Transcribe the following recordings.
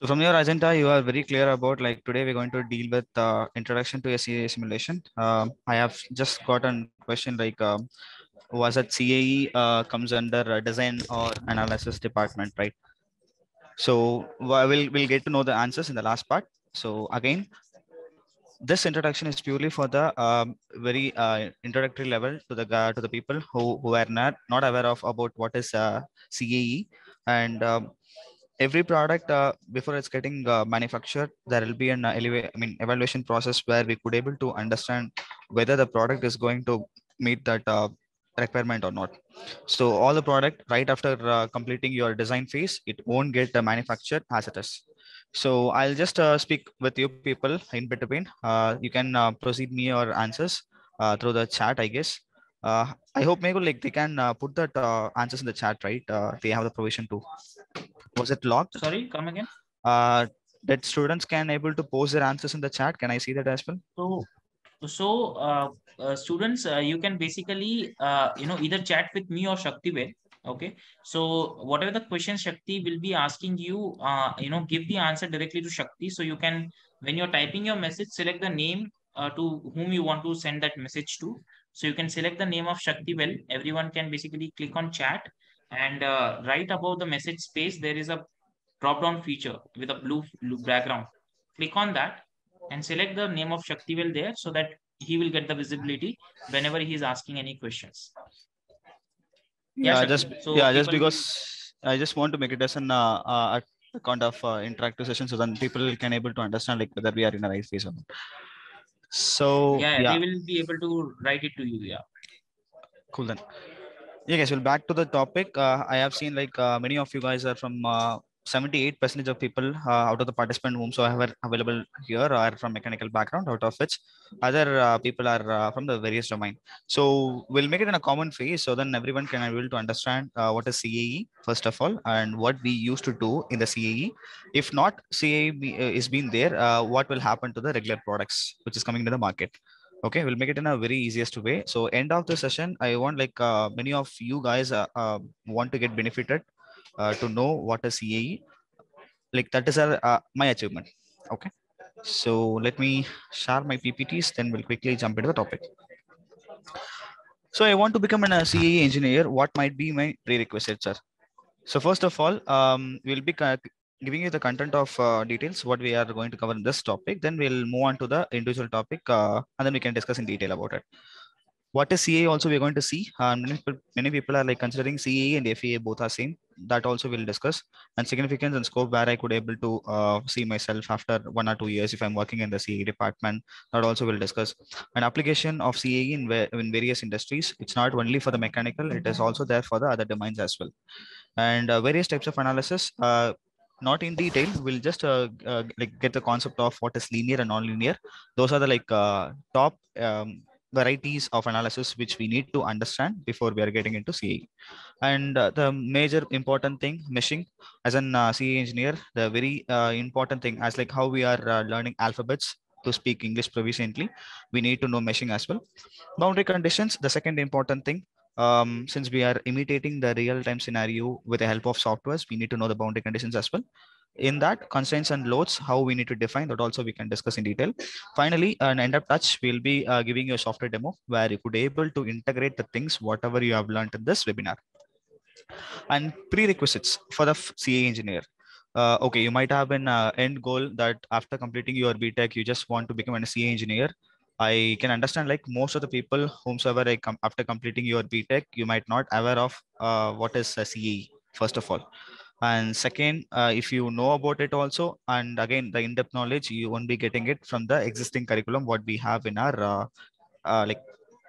So from your agenda, you are very clear about like today we're going to deal with introduction to a CAE simulation. I have just got a question like was that CAE comes under design or analysis department, right? So we'll get to know the answers in the last part. So again, this introduction is purely for the very introductory level to the people who are not aware of about what is CAE. And every product before it's getting manufactured, there will be an evaluation process where we could able to understand whether the product is going to meet that requirement or not. So all the product right after completing your design phase, it won't get manufactured as it is. So I'll just speak with you people in between. You can proceed me your answers through the chat, I guess. I hope maybe like they can put that answers in the chat, right? They have the provision too. Was it locked? Sorry, come again. That students can able to post their answers in the chat. Can I see that as well? So students, you can basically, either chat with me or Sakthivel. Okay, so whatever the question Shakti will be asking you, give the answer directly to Shakti. So you can, when you're typing your message, select the name to whom you want to send that message to. So you can select the name of Sakthivel. Everyone can basically click on chat, and right above the message space, there is a drop-down feature with a blue background. Click on that and select the name of Sakthivel there so that he will get the visibility whenever he is asking any questions. Yeah, just because I just want to make it as an kind of interactive session, so then people can able to understand like whether we are in the right phase or not. So yeah, they will be able to write it to you. Yeah, cool then. Yeah, guys, well, back to the topic. I have seen like many of you guys are from 78% of people out of the participant whomsoever available here are from mechanical background, out of which other people are from the various domain. So we'll make it in a common phase, so then everyone can be able to understand what is CAE first of all, and what we used to do in the CAE. If not CAE is been there, what will happen to the regular products which is coming to the market? Okay, we'll make it in a very easiest way. So end of the session, I want like many of you guys want to get benefited to know what is CAE. Like that is my achievement. Okay, so let me share my PPTs, then we'll quickly jump into the topic. So I want to become a CAE engineer. What might be my prerequisites, sir? So first of all, we'll be giving you the content of details, what we are going to cover in this topic. Then we'll move on to the individual topic, and then we can discuss in detail about it. What is CAE also we're going to see. Many people are like considering CAE and FEA both are same. That also we'll discuss, and significance and scope where I could able to see myself after 1 or 2 years if I'm working in the CAE department. That also we'll discuss, and application of CAE in various industries. It's not only for the mechanical, it is also there for the other domains as well, and various types of analysis. Not in detail, we'll just like get the concept of what is linear and non-linear. Those are the like top varieties of analysis which we need to understand before we are getting into CAE. And the major important thing, meshing. As an CAE engineer, the very important thing, as like how we are learning alphabets to speak English proficiently, we need to know meshing as well. Boundary conditions, the second important thing. Since we are imitating the real-time scenario with the help of softwares, we need to know the boundary conditions as well. In that, constraints and loads, how we need to define that also we can discuss in detail. Finally, an end up touch, we'll be giving you a software demo where you could able to integrate the things whatever you have learned in this webinar. And prerequisites for the CAE engineer. Okay, you might have an end goal that after completing your BTech, you just want to become a CAE engineer. I can understand like most of the people whomsoever after completing your BTech, you might not aware of what is CAE first of all. And second, if you know about it also, and again, the in-depth knowledge, you won't be getting it from the existing curriculum, what we have in our like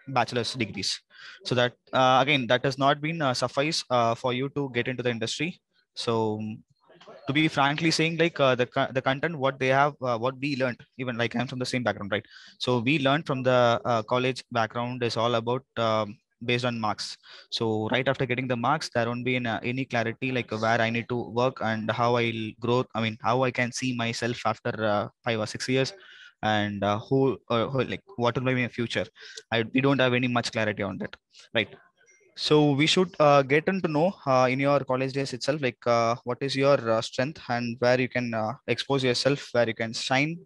bachelor's degrees. So that, again, that has not been suffice for you to get into the industry. So to be frankly saying, like the content, what they have, what we learned, even like I'm from the same background, right? So we learned from the college background is all about based on marks. So right after getting the marks, there won't be any clarity like where I need to work and how I'll grow. I mean, how I can see myself after 5 or 6 years, and who like what will be my future. We don't have any much clarity on that, right? So we should get to know in your college days itself, like what is your strength and where you can expose yourself, where you can shine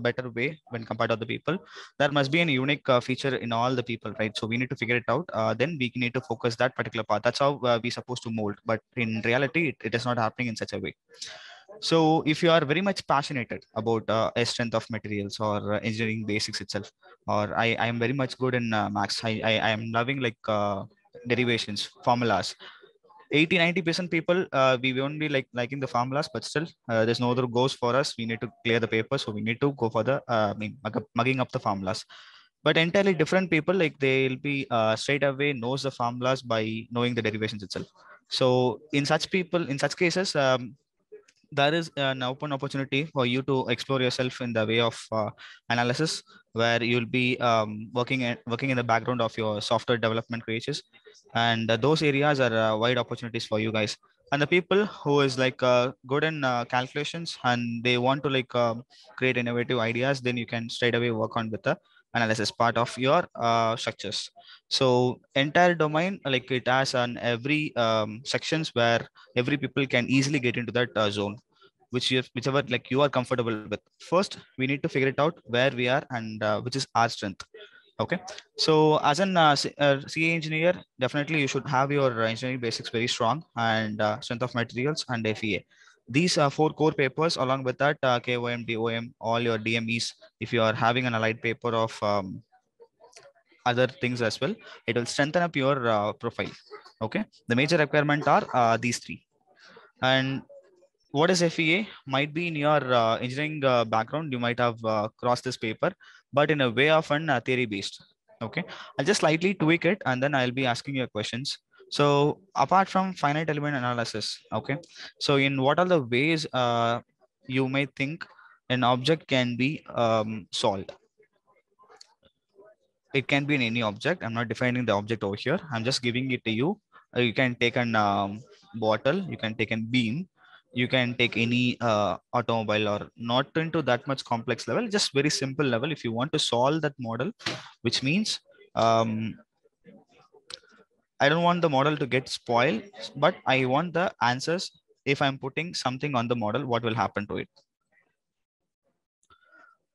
better way when compared to other people. There must be a unique feature in all the people, right? So we need to figure it out. Then we need to focus that particular part. That's how we're supposed to mold. But in reality, it is not happening in such a way. So if you are very much passionate about a strength of materials or engineering basics itself, or I am very much good in maths, I am loving like derivations, formulas, 80-90% people, we won't be liking the formulas, but still there's no other goals for us. We need to clear the paper. So we need to go for the mugging up the formulas. But entirely different people, like they'll be straight away knows the formulas by knowing the derivations itself. So in such people, in such cases, there is an open opportunity for you to explore yourself in the way of analysis, where you'll be working in the background of your software development creators, and those areas are wide opportunities for you guys. And the people who is like good in calculations and they want to like create innovative ideas, then you can straight away work on with the analysis part of your structures. So entire domain, like it has on every sections where every people can easily get into that zone, whichever like you are comfortable with. First, we need to figure it out where we are and which is our strength. Okay, so as an CA engineer, definitely you should have your engineering basics very strong, and strength of materials and FEA. These are four core papers. Along with that, KOM, DOM, all your DMEs. If you are having an allied paper of other things as well, it will strengthen up your profile. Okay, the major requirement are these three. And what is FEA? Might be in your engineering background, you might have crossed this paper, but in a way of an theory based. Okay, I'll just slightly tweak it, and then I'll be asking you questions. So apart from finite element analysis, okay, so in what are the ways you may think an object can be solved? It can be in any object. I'm not defining the object over here. I'm just giving it to you. You can take an bottle, you can take a beam, you can take any automobile, or not into that much complex level, just very simple level. If you want to solve that model, which means I don't want the model to get spoiled, but I want the answers. If I'm putting something on the model, what will happen to it?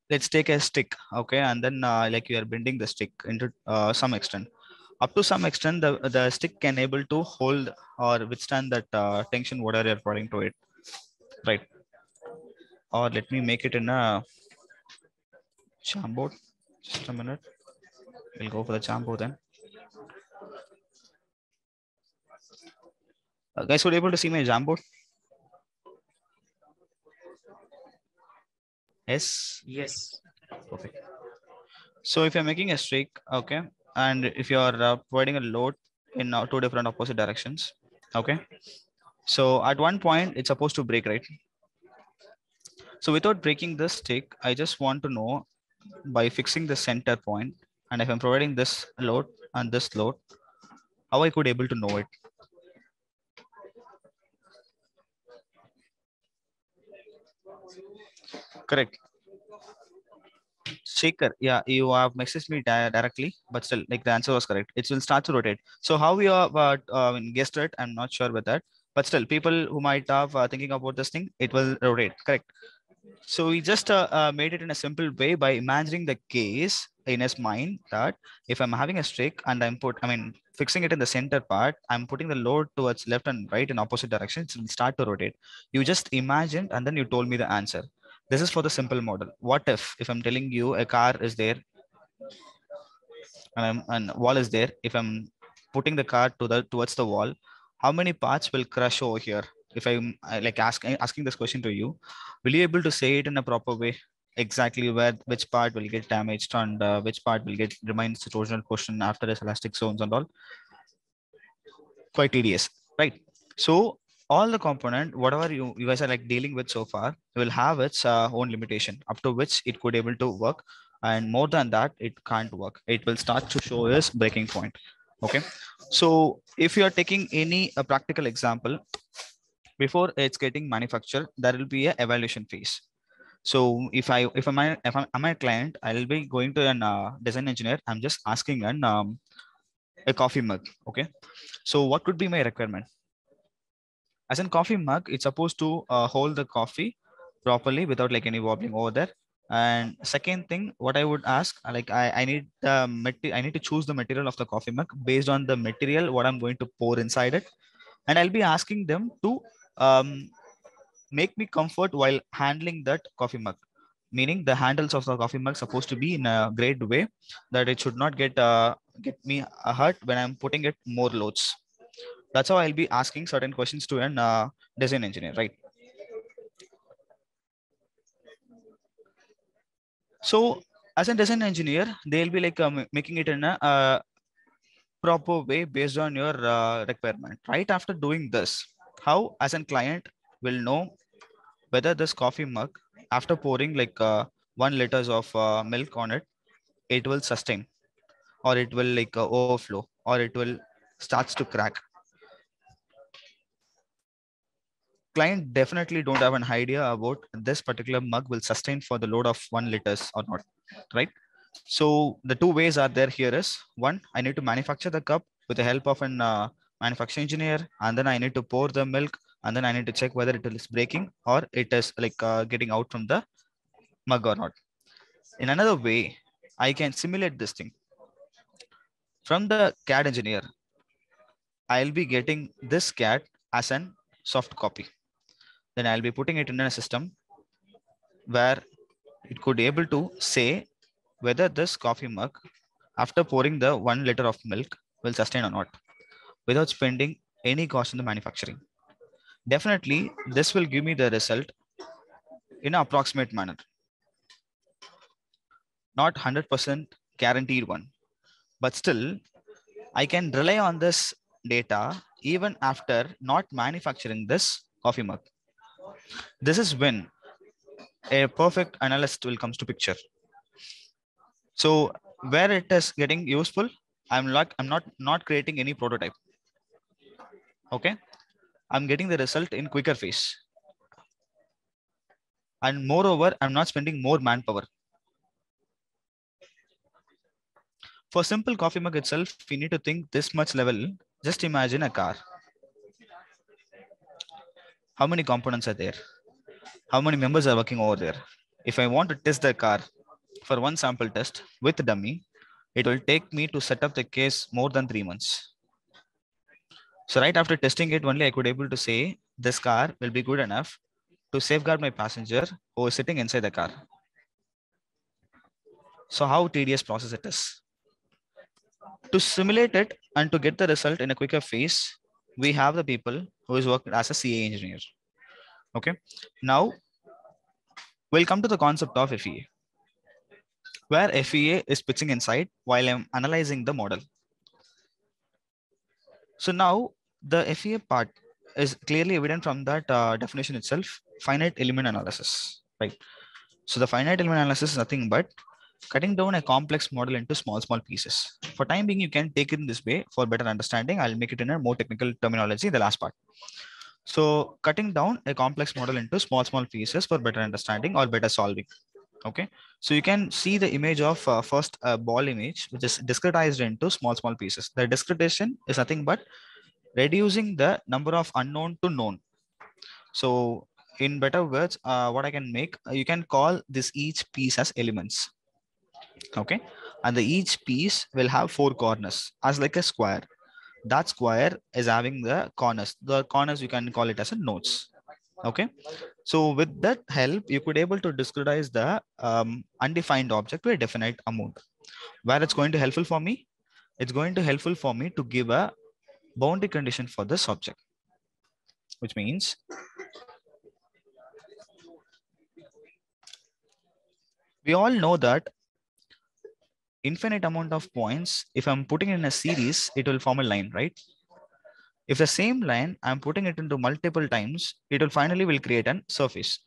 Let's take a stick, okay, and then like you are bending the stick into some extent. Up to some extent, the stick can able to hold or withstand that tension, whatever you're putting to it, right? Or let me make it in a chamboard. Just a minute. We'll go for the chamboard then. Guys, were you able to see my Jamboard? Yes. Yes. Perfect. So if you're making a streak, okay, and if you are providing a load in two different opposite directions, okay, so at one point it's supposed to break, right? So without breaking this stick, I just want to know by fixing the center point, and if I'm providing this load and this load, how I could able to know it? Correct. Shaker. Yeah, you have messaged me directly, but still, like the answer was correct. It will start to rotate. So how you have guessed it, I'm not sure about that. But still, people who might have thinking about this thing, it will rotate. Correct. So we just made it in a simple way by imagining the case in his mind that if I'm having a streak and I'm fixing it in the center part, I'm putting the load towards left and right in opposite directions, it will start to rotate. You just imagined and then you told me the answer. This is for the simple model. What if I'm telling you a car is there and wall is there, if I'm putting the car towards the wall, how many parts will crush over here? If I'm like asking this question to you, will you be able to say it in a proper way? Exactly where which part will get damaged and which part will get remains its original portion after its elastic zones and all. Quite tedious, right? So all the component, whatever you guys are like dealing with so far, will have its own limitation up to which it could able to work, and more than that, it can't work. It will start to show its breaking point. Okay, so if you are taking any practical example, before it's getting manufactured, there will be an evaluation phase. So if I'm a client, I'll be going to an design engineer. I'm just asking an a coffee mug. Okay, so what could be my requirement? As in coffee mug, it's supposed to hold the coffee properly without like any wobbling over there. And second thing, what I would ask, like I need to choose the material of the coffee mug based on the material what I'm going to pour inside it, and I'll be asking them to make me comfort while handling that coffee mug. Meaning the handles of the coffee mug supposed to be in a great way that it should not get me hurt when I'm putting it more loads. That's how I'll be asking certain questions to an design engineer, right? So as a design engineer, they'll be like making it in a proper way based on your requirement. Right after doing this, how as a client will know whether this coffee mug, after pouring like 1 liter of milk on it, it will sustain or it will like overflow or it will starts to crack. Client definitely don't have an idea about this particular mug will sustain for the load of 1 liter or not, right? So the two ways are there here is, one, I need to manufacture the cup with the help of an manufacturing engineer, and then I need to pour the milk, and then I need to check whether it is breaking or it is like getting out from the mug or not. In another way, I can simulate this thing. From the CAD engineer, I'll be getting this CAD as an soft copy. Then I'll be putting it in a system where it could be able to say whether this coffee mug, after pouring the 1 liter of milk, will sustain or not without spending any cost in the manufacturing. Definitely, this will give me the result in an approximate manner. Not 100% guaranteed one, but still I can rely on this data even after not manufacturing this coffee mug. This is when a perfect analyst will come to picture. So where it is getting useful, I'm not creating any prototype. Okay. I'm getting the result in quicker phase. And moreover, I'm not spending more manpower. For simple coffee mug itself, we need to think this much level. Just imagine a car. How many components are there? How many members are working over there? If I want to test the car for one sample test with a dummy, it will take me to set up the case more than 3 months. So right after testing it only, I could able to say this car will be good enough to safeguard my passenger who is sitting inside the car. So how tedious process it is. To simulate it and to get the result in a quicker phase, we have the people who is working as a CAE engineer. Okay. Now we'll come to the concept of FEA, where FEA is pitching inside while I'm analyzing the model. So now the FEA part is clearly evident from that definition itself, finite element analysis, right? So the finite element analysis is nothing but cutting down a complex model into small pieces. For time being, you can take it in this way for better understanding. I'll make it in a more technical terminology, the last part. So cutting down a complex model into small pieces for better understanding or better solving. Okay, so you can see the image of first ball image, which is discretized into small pieces. The discretization is nothing but reducing the number of unknown to known. So in better words, what I can make, you can call this each piece as elements. Okay, and the each piece will have 4 corners as like a square. That square is having the corners. The corners you can call it as a nodes. Okay, so with that help, you could able to discretize the undefined object to a definite amount. Where it's going to helpful for me, it's going to helpful for me to give a boundary condition for this object, which means we all know that infinite amount of points, if I'm putting in a series, it will form a line, right? If the same line, I'm putting it into multiple times, it will finally will create an surface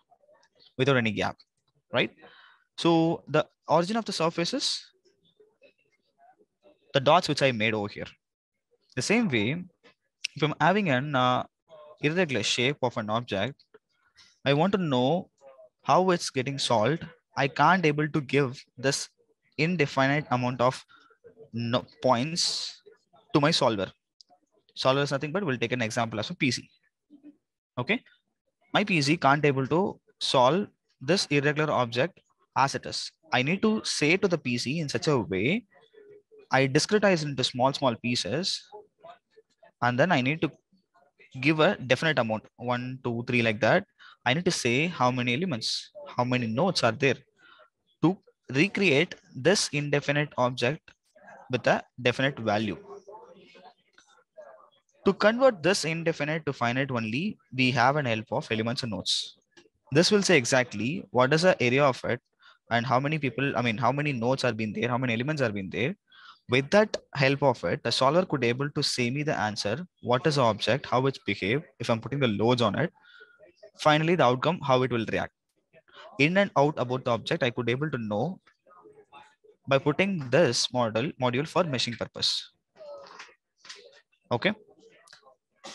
without any gap, right? So the origin of the surface is the dots which I made over here. The same way, if I'm having an irregular shape of an object, I want to know how it's getting solved. I can't able to give this indefinite amount of points to my solver. Solver is nothing but we'll take an example as a PC. Okay, my PC can't able to solve this irregular object as it is. I need to say to the PC in such a way, I discretize into small pieces, and then I need to give a definite amount, 1, 2, 3, like that. I need to say how many elements, how many nodes are there to recreate this indefinite object with a definite value. To convert this indefinite to finite only, we have an help of elements and nodes. This will say exactly what is the area of it and how many people, I mean, how many nodes are been there, how many elements are been there. With that help of it, the solver could able to say me the answer, what is the object, how it's behave, if I'm putting the loads on it, finally the outcome, how it will react. In and out about the object, I could able to know by putting this module for meshing purpose. Okay.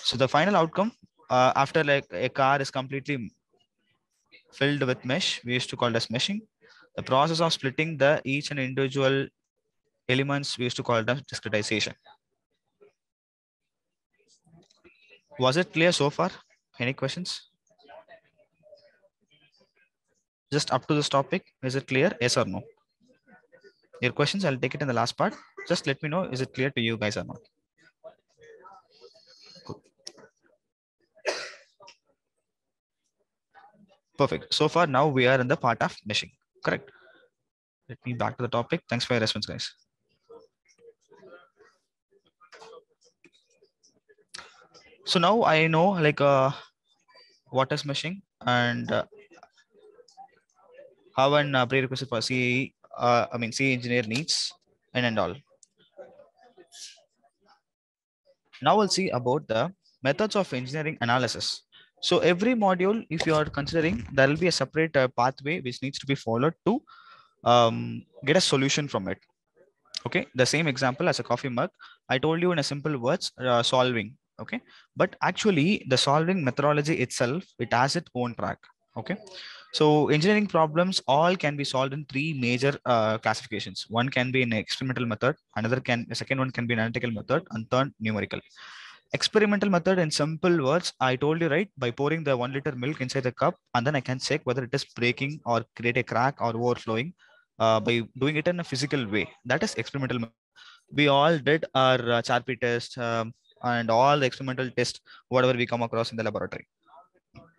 So the final outcome, after like a car is completely filled with mesh, we used to call it as meshing. The process of splitting the each and individual elements, we used to call it as discretization. Was it clear so far? Any questions? Just up to this topic, is it clear? Yes or no? Your questions, I'll take it in the last part. Just let me know, is it clear to you guys or not? Perfect. So far, now we are in the part of meshing, correct? Let me back to the topic. Thanks for your response, guys. So now I know like what is meshing and how an prerequisite for CAE, CAE engineer needs and all. Now we'll see about the methods of engineering analysis. So every module, if you are considering, there will be a separate pathway which needs to be followed to get a solution from it. Okay, the same example as a coffee mug, I told you in a simple words, solving. Okay, but actually the solving methodology itself, it has its own track. Okay, so engineering problems all can be solved in three major classifications. One can be an experimental method, another can, the second one can be an analytical method, and third numerical. Experimental method, in simple words, I told you, right, by pouring the 1 liter milk inside the cup, and then I can check whether it is breaking or create a crack or overflowing by doing it in a physical way. That is experimental method. We all did our Charpy test and all the experimental tests, whatever we come across in the laboratory.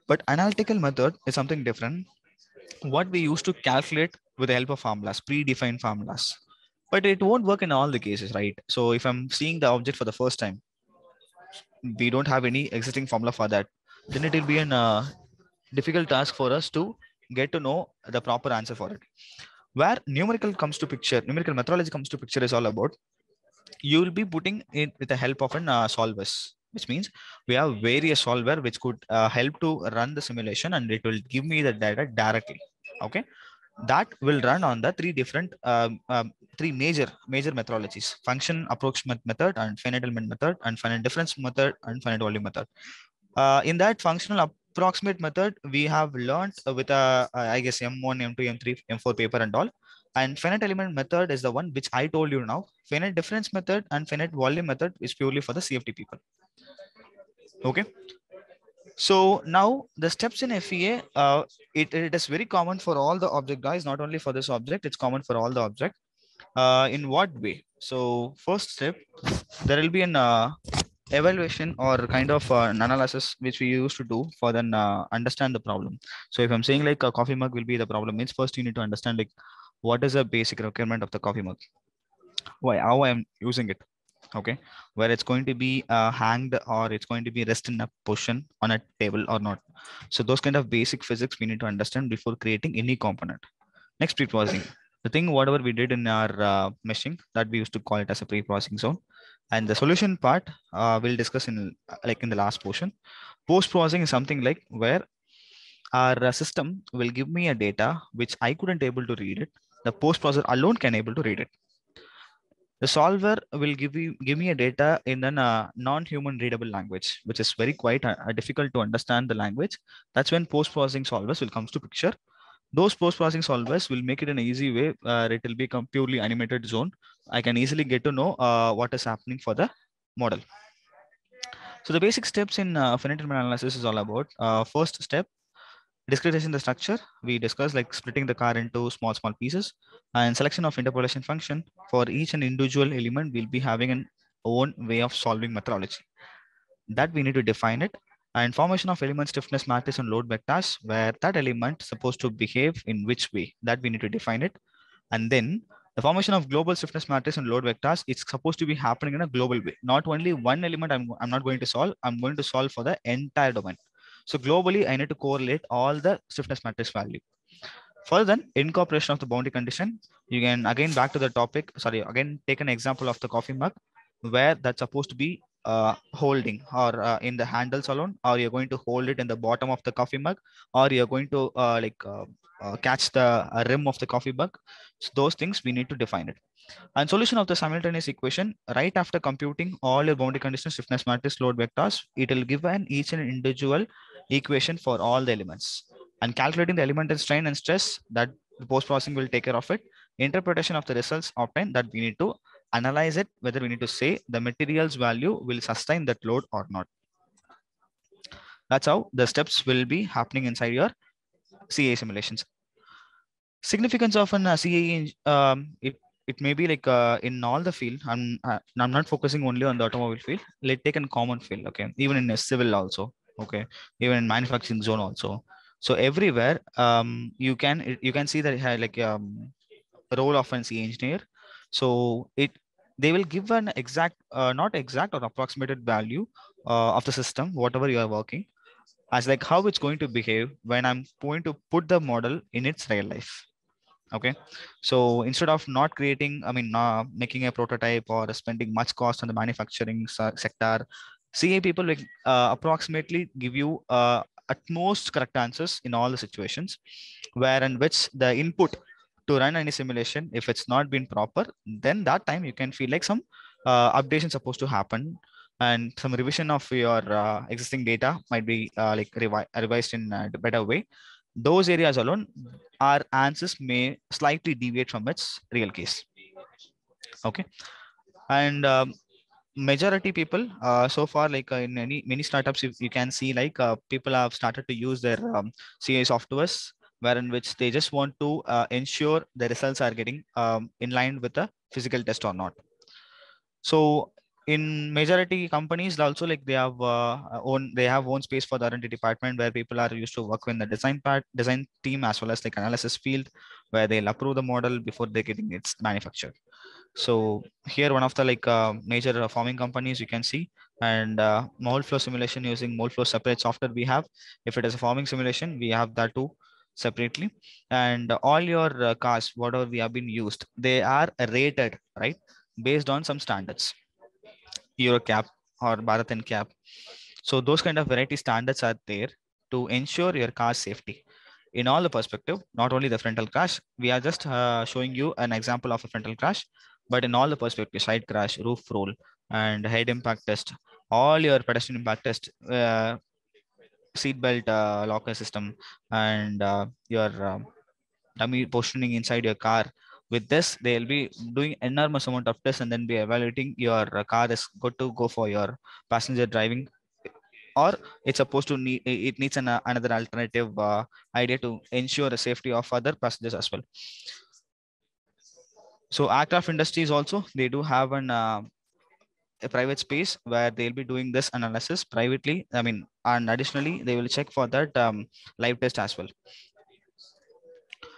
But analytical method is something different. What we used to calculate with the help of formulas, predefined formulas. But it won't work in all the cases, right? So if I'm seeing the object for the first time, we don't have any existing formula for that, then it will be a difficult task for us to get to know the proper answer for it. Where numerical comes to picture, numerical methodology comes to picture, is all about you will be putting it with the help of an solvers, which means we have various solver which could help to run the simulation, and it will give me the data directly. Okay, that will run on the three different three major methodologies: function approximate method and finite element method and finite difference method and finite volume method. In that functional approximate method, we have learned with I guess M1, M2, M3, M4 paper and all. And finite element method is the one which I told you now. Finite difference method and finite volume method is purely for the CFD people. Okay. So now the steps in FEA, it is very common for all the object guys, not only for this object, it's common for all the object. In what way? So first step, there will be an evaluation or kind of an analysis which we used to do for then understand the problem. So if I'm saying like a coffee mug will be the problem, means first you need to understand like what is the basic requirement of the coffee mug, why, how I'm using it. Okay, where it's going to be hanged or it's going to be rest in a position on a table or not. So those kind of basic physics we need to understand before creating any component. Next, pre-processing. The thing whatever we did in our meshing, that we used to call it as a pre-processing zone. And the solution part we'll discuss in like in the last portion. Post-processing is something like where our system will give me a data which I couldn't able to read it. The post-processor alone can able to read it. The solver will give me a data in a non-human readable language, which is very quite difficult to understand the language. That's when post-processing solvers will come to picture. Those post-processing solvers will make it an easy way. It will become purely animated zone. I can easily get to know what is happening for the model. So the basic steps in finite element analysis is all about first step, discretizing the structure. We discussed like splitting the car into small pieces, and selection of interpolation function. For each and individual element, we'll be having an own way of solving methodology that we need to define it, and formation of element stiffness matrix and load vectors, where that element supposed to behave in which way, that we need to define it. And then the formation of global stiffness matrix and load vectors, it's supposed to be happening in a global way. Not only one element I'm not going to solve, I'm going to solve for the entire domain. So globally, I need to correlate all the stiffness matrix value. Further than incorporation of the boundary condition, you can again back to the topic, again take an example of the coffee mug, where that's supposed to be holding or in the handles alone, or you're going to hold it in the bottom of the coffee mug, or you're going to catch the rim of the coffee mug. So those things we need to define it. And solution of the simultaneous equation, right after computing all your boundary conditions, stiffness matrix, load vectors, it will give an each and individual equation for all the elements, and calculating the elemental strain and stress, that the post-processing will take care of it. Interpretation of the results obtained, that we need to analyze it, whether we need to say the materials value will sustain that load or not. That's how the steps will be happening inside your CAE simulations. Significance of an CAE, it may be like in all the field. I'm not focusing only on the automobile field. Let's take a common field, okay? Even in a civil also, okay? Even in manufacturing zone also. So everywhere you can see that like role of an CAE engineer. So they will give an exact, not exact or approximated value of the system, whatever you are working, as like how it's going to behave when I'm going to put the model in its real life. Okay. So instead of not creating, making a prototype or spending much cost on the manufacturing sector, CA people will approximately give you at most correct answers in all the situations where and which the input to run any simulation, if it's not been proper, then that time you can feel like some updation supposed to happen, and some revision of your existing data might be revised in a better way. Those areas alone, our answers may slightly deviate from its real case. Okay, and majority people so far, like in many startups, you can see like people have started to use their CAE softwares, wherein which they just want to ensure the results are getting in line with the physical test or not. So in majority companies also, like they have own space for the R&D department, where people are used to work with the design team, as well as like analysis field, where they'll approve the model before they're getting it's manufactured. So here one of the major farming companies you can see, and mold flow simulation using mold flow separate software we have. If it is a farming simulation, we have that too separately. And all your cars, whatever we have been used, they are rated, right, based on some standards, EuroCap or Bharat NCAP. So those kind of variety standards are there to ensure your car safety in all the perspective, not only the frontal crash. We are just showing you an example of a frontal crash, but in all the perspective, side crash, roof roll, and head impact test, all your pedestrian impact test, seatbelt locker system, and your dummy positioning inside your car. With this, they'll be doing enormous amount of tests, and then be evaluating your car is good to go for your passenger driving, or it's supposed to needs another alternative idea to ensure the safety of other passengers as well. So aircraft industries also, they do have an a private space where they'll be doing this analysis privately, and additionally they will check for that live test as well.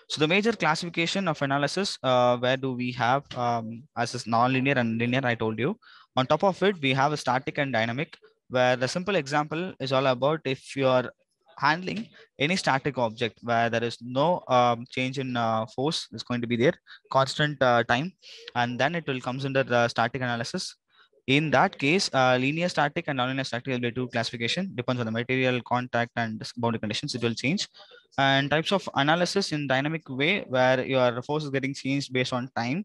So the major classification of analysis, where do we have as is non-linear and linear, I told you. On top of it, we have a static and dynamic, where the simple example is all about if you're handling any static object where there is no change in force is going to be there, constant time, and then it will comes under the static analysis. In that case, linear static and nonlinear static will be two classification, depends on the material, contact, and boundary conditions, it will change. And types of analysis in dynamic way, where your force is getting changed based on time,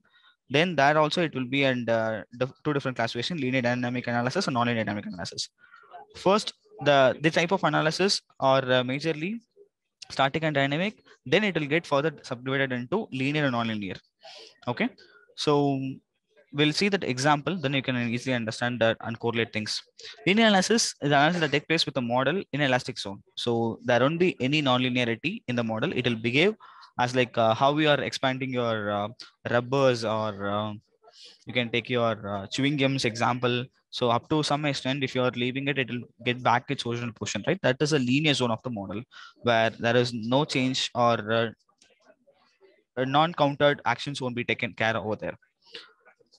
then that also it will be under two different classification, linear dynamic analysis and nonlinear dynamic analysis. First, the type of analysis are majorly static and dynamic, then it will get further subdivided into linear and nonlinear. Okay, so we'll see that example, then you can easily understand that and correlate things. Linear analysis is analysis that takes place with a model in elastic zone. So there won't be any nonlinearity in the model. It will behave as like how we are expanding your rubbers, or you can take your chewing gums example. So up to some extent, if you are leaving it, it will get back its original position, right? That is a linear zone of the model where there is no change, or non-countered actions won't be taken care of over there.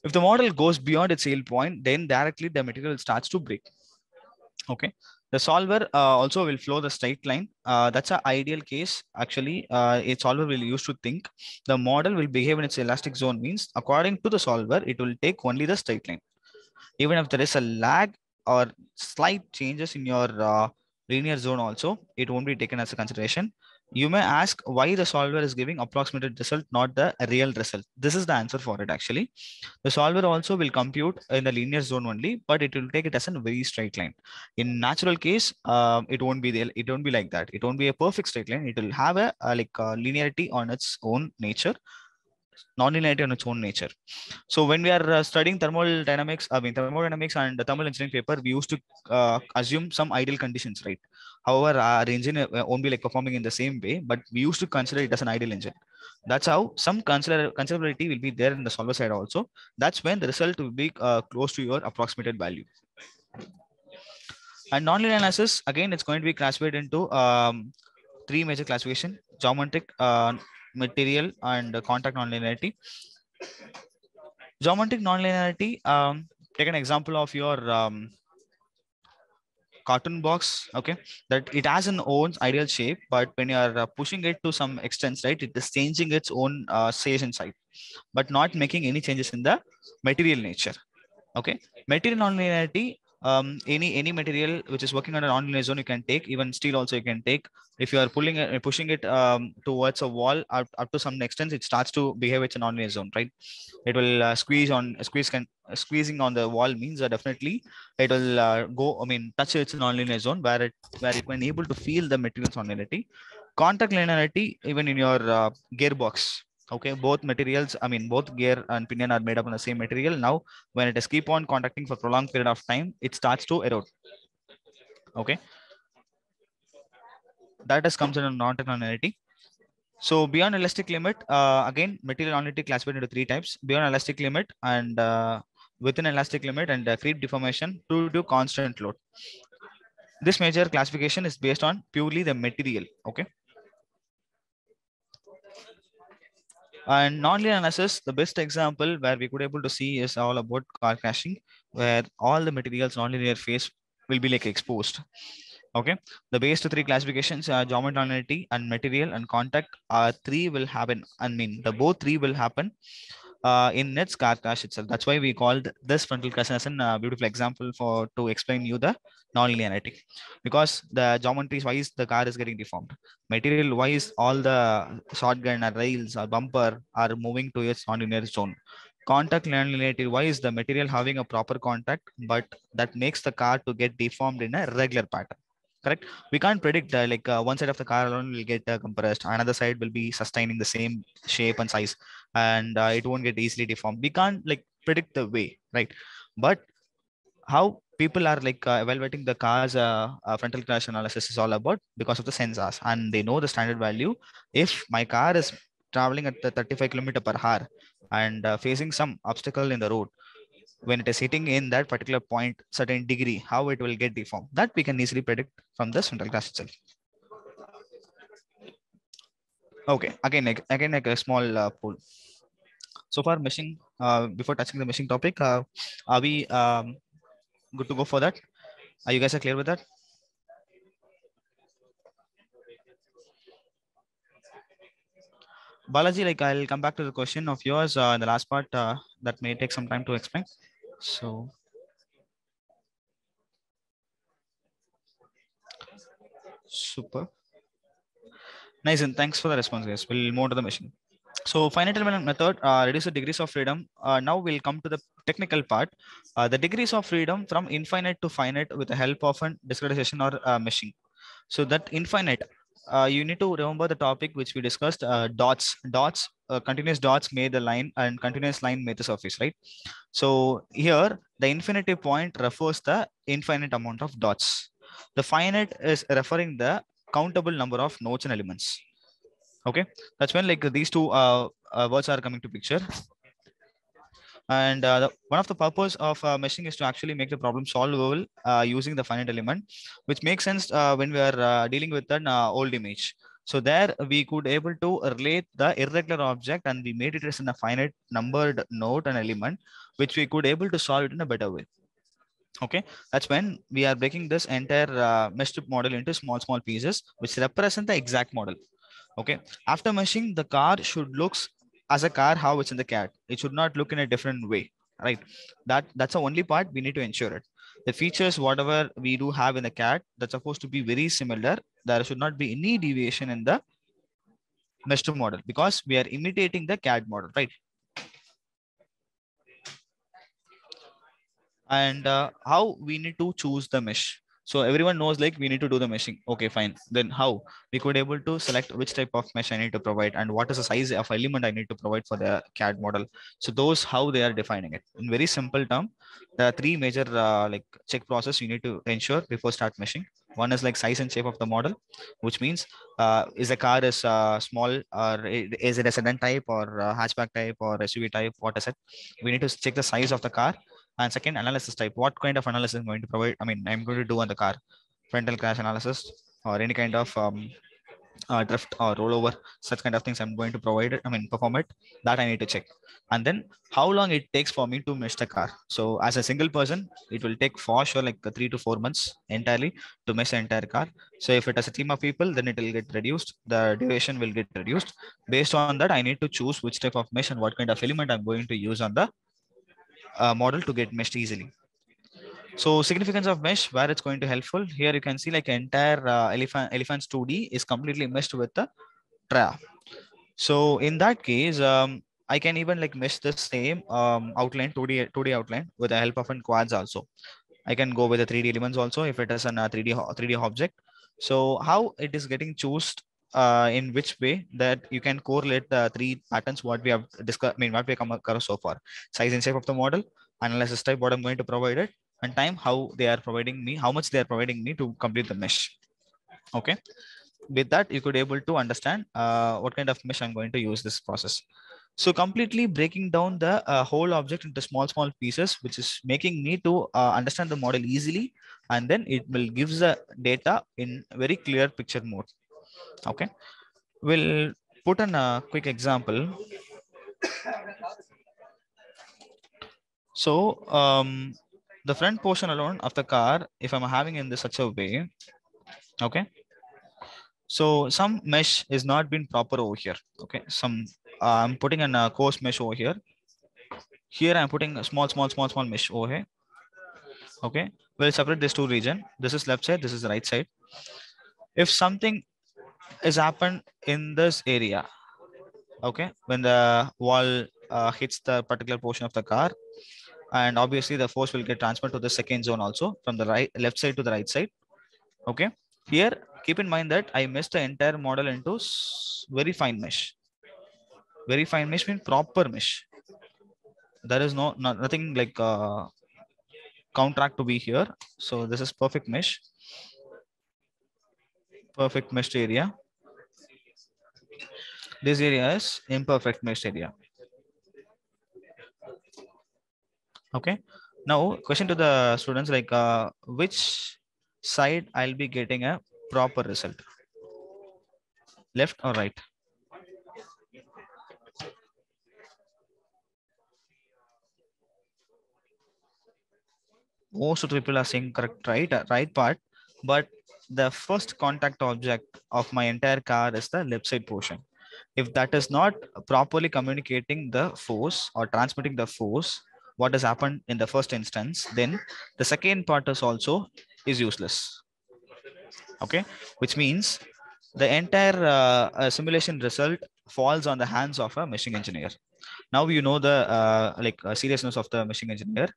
If the model goes beyond its yield point, then directly the material starts to break. Okay. The solver also will flow the straight line. That's an ideal case. Actually, a solver will use to think. The model will behave in its elastic zone means, according to the solver, it will take only the straight line. Even if there is a lag or slight changes in your linear zone also, it won't be taken as a consideration. You may ask why the solver is giving approximated result, not the real result. This is the answer for it actually. The solver also will compute in the linear zone only, but it will take it as a very straight line. In natural case, it won't be there. It won't be like that. It won't be a perfect straight line. It will have a linearity on its own nature, non-linearity on its own nature. So when we are studying thermodynamics and thermal engineering paper, we used to assume some ideal conditions, right? However, our engine won't be like performing in the same way, but we used to consider it as an ideal engine. That's how some considerability will be there in the solver side also. That's when the result will be close to your approximated value. And nonlinear analysis, again, it's going to be classified into three major classification: geometric, material, and contact nonlinearity. Geometric nonlinearity, take an example of your cartoon box, okay, that it has an own ideal shape, but when you are pushing it to some extents, right, it is changing its own size and size, but not making any changes in the material nature. Okay, material nonlinearity. Any material which is working on a nonlinear zone, you can take. Even steel also you can take. If you are pushing it towards a wall up to some extent, it starts to behave it's a nonlinear zone, right? It will squeezing on the wall means that definitely it will touch its nonlinear zone where it when able to feel the material's nonlinearity. Contact linearity, even in your gearbox. Okay, both materials, both gear and pinion are made up on the same material. Now, when it is keep on contacting for a prolonged period of time, it starts to erode. Okay. That is comes under non-contact nonlinearity. So beyond elastic limit, again, material nonlinearity classified into three types: beyond elastic limit, and within elastic limit, and creep deformation due to constant load. This major classification is based on purely the material. Okay. And nonlinear analysis, the best example where we could able to see is all about car crashing, where all the materials nonlinear phase will be like exposed. Okay, the base to three classifications are geometric nonlinearity and material and contact. Three will happen. Both three will happen in its car crash itself. That's why we called this frontal crash as a beautiful example to explain you the nonlinearity, because the geometry wise the car is getting deformed, material wise all the shotgun or rails or bumper are moving to its nonlinear zone. Contact nonlinearity wise, the material having a proper contact, but that makes the car to get deformed in a regular pattern. Correct. We can't predict one side of the car alone will get compressed, another side will be sustaining the same shape and size, and it won't get easily deformed. We can't predict the way, right? But how people are evaluating the car's frontal crash analysis is all about because of the sensors, and they know the standard value. If my car is traveling at the 35 km/h and facing some obstacle in the road, when it is hitting in that particular point, certain degree, how it will get deformed, that we can easily predict from the frontal crash itself. Okay, again like a small pool. So far meshing, before touching the meshing topic, are we good to go for that? Are you guys clear with that? Balaji, I'll come back to the question of yours in the last part, that may take some time to explain. So super nice, and thanks for the response, guys. We'll move to the machine. So finite element method reduce the degrees of freedom. Now we'll come to the technical part. The degrees of freedom from infinite to finite with the help of a discretization or meshing. So that infinite, you need to remember the topic which we discussed, continuous dots made the line and continuous line made the surface, right? So here the infinity point refers the infinite amount of dots. The finite is referring the countable number of nodes and elements. Okay, that's when like these two words are coming to picture. And one of the purpose of meshing is to actually make the problem solvable using the finite element, which makes sense when we are dealing with an old image. So there we could able to relate the irregular object and we made it as in a finite numbered node and element, which we could able to solve it in a better way. Okay, that's when we are breaking this entire mesh model into small pieces, which represent the exact model. Okay, after meshing, the car should looks as a car how it's in the CAD. It should not look in a different way, right? That's the only part we need to ensure it. The features, whatever we do have in the CAD, that's supposed to be very similar. There should not be any deviation in the mesh model because we are imitating the CAD model, right? And how we need to choose the mesh. So everyone knows like we need to do the meshing. Okay, fine. Then how we could able to select which type of mesh I need to provide and what is the size of element I need to provide for the CAD model. So those how they are defining it in very simple term. There are three major like check process you need to ensure before start meshing. One is like size and shape of the model, which means is the car is small or is it a sedan type or hatchback type or SUV type? What is it? We need to check the size of the car. And second, analysis type. What kind of analysis I'm going to provide? I mean, I'm going to do on the car, frontal crash analysis or any kind of drift or rollover, such kind of things I'm going to provide. I mean, perform it. That I need to check. And then how long it takes for me to mesh the car. So as a single person, it will take for sure like 3 to 4 months entirely to mesh the entire car. So if it is a team of people, then it will get reduced. The duration will get reduced. Based on that, I need to choose which type of mesh and what kind of element I'm going to use on the model to get meshed easily. So significance of mesh, where it's going to helpful. Here you can see like entire elephant's 2D is completely meshed with the tra. So in that case, I can even like mesh the same outline 2D outline with the help of an quads also. I can go with the 3D elements also if it is an 3D object. So how it is getting chosen in which way that you can correlate the three patterns what we have discussed, I mean what we come across so far: size and shape of the model, analysis type, what I'm going to provide it, and time, how they are providing me, how much they are providing me to complete the mesh. Okay, with that you could able to understand what kind of mesh I'm going to use this process. So completely breaking down the whole object into small pieces, which is making me to understand the model easily, and then it will gives the data in very clear picture mode. Okay, we'll put in a quick example. So the front portion alone of the car, if I'm having in this such a way, okay, so some mesh is not been proper over here. Okay, some I'm putting in a coarse mesh over here. Here I'm putting a small mesh over here. Okay, we'll separate these two regions. This is left side, this is the right side. If something is happened in this area, okay, when the wall hits the particular portion of the car, and obviously the force will get transferred to the second zone also from the left side to the right side. Okay, here keep in mind that I meshed the entire model into very fine mesh. Very fine mesh means proper mesh. There is nothing like contract to be here. So this is perfect mesh. Perfect meshed area. This area is imperfect meshed area. Okay. Now, question to the students like which side I'll be getting a proper result? Left or right? Most of the people are saying correct, right part, but the first contact object of my entire car is the left side portion. If that is not properly communicating the force or transmitting the force, what has happened in the first instance, then the second part is also useless. Okay, which means the entire simulation result falls on the hands of a meshing engineer. Now you know the seriousness of the meshing engineer.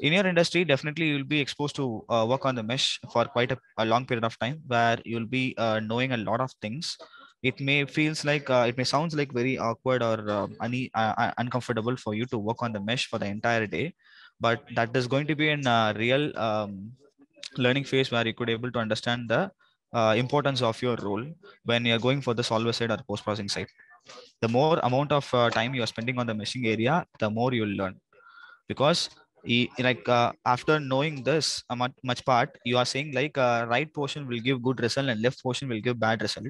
in your industry, definitely you'll be exposed to work on the mesh for quite a long period of time, where you'll be knowing a lot of things. It may feels like, it may sounds like very awkward or uncomfortable for you to work on the mesh for the entire day, but that is going to be in a real learning phase where you could able to understand the importance of your role when you're going for the solver side or post-processing side. The more amount of time you are spending on the meshing area, the more you'll learn, because after knowing this much part, you are saying like right portion will give good result and left portion will give bad result.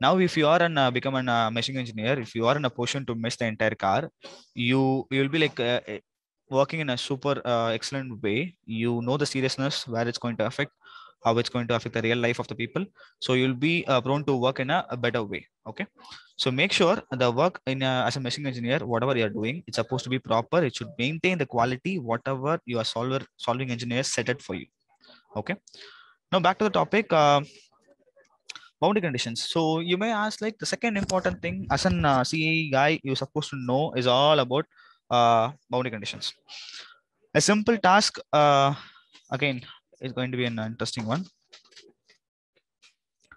Now, if you are an become an meshing engineer, if you are in a position to mesh the entire car, you'll be like working in a super excellent way. You know the seriousness, where it's going to affect, how it's going to affect the real life of the people. So you'll be prone to work in a better way. Okay, so make sure the work in as a meshing engineer, whatever you're doing, it's supposed to be proper. It should maintain the quality, whatever your solving engineer set it for you. Okay, now back to the topic. Boundary conditions. So you may ask, like, the second important thing as an CAE guy you're supposed to know is all about boundary conditions. A simple task, again, is going to be an interesting one.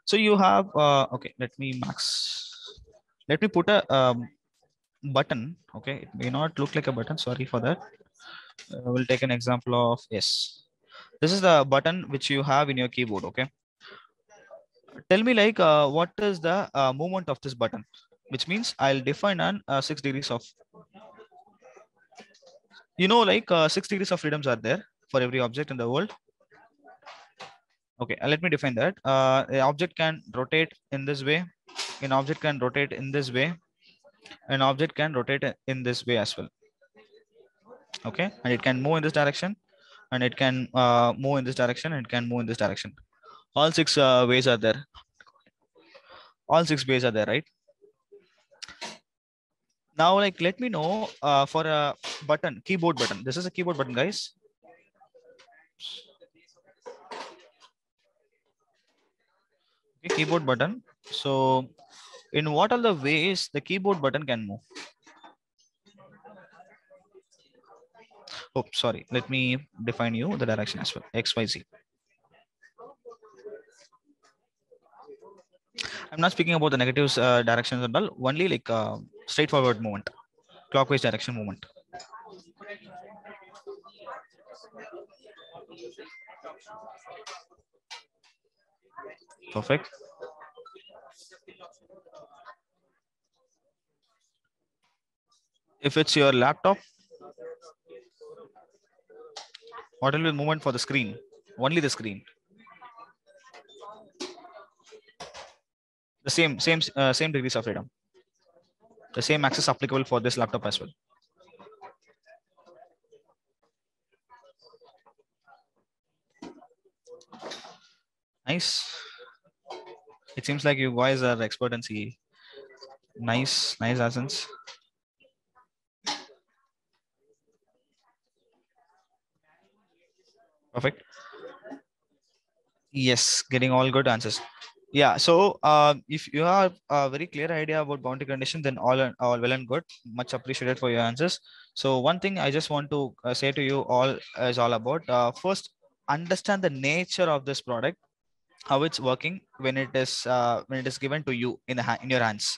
So you have, okay, let me put a button. Okay, it may not look like a button, sorry for that. We'll take an example of, yes, this is the button which you have in your keyboard. Okay. Tell me, like, what is the movement of this button, which means I'll define an 6 degrees of, you know, like 6 degrees of freedoms are there for every object in the world. Okay, let me define that. An object can rotate in this way. An object can rotate in this way. An object can rotate in this way as well. Okay, and it can move in this direction, and it can move in this direction, and it can move in this direction. All six ways are there. All six ways are there, right? Now, like, let me know for a button, keyboard button. This is a keyboard button, guys. Okay, keyboard button. So, in what are the ways the keyboard button can move? Oh, sorry. Let me define you the direction as well. X, Y, Z. I'm not speaking about the negatives directions at all, only like straightforward movement, clockwise direction movement. Perfect. If it's your laptop, what will be the movement for the screen? Only the screen. The same degrees of freedom, the same access applicable for this laptop as well. Nice. It seems like you guys are expert in CAE. Nice, nice accents. Perfect. Yes, getting all good answers. Yeah, so if you have a very clear idea about boundary condition, then all well and good. Much appreciated for your answers. So one thing I just want to say to you all is all about first understand the nature of this product, how it's working when it is given to you in the in your hands.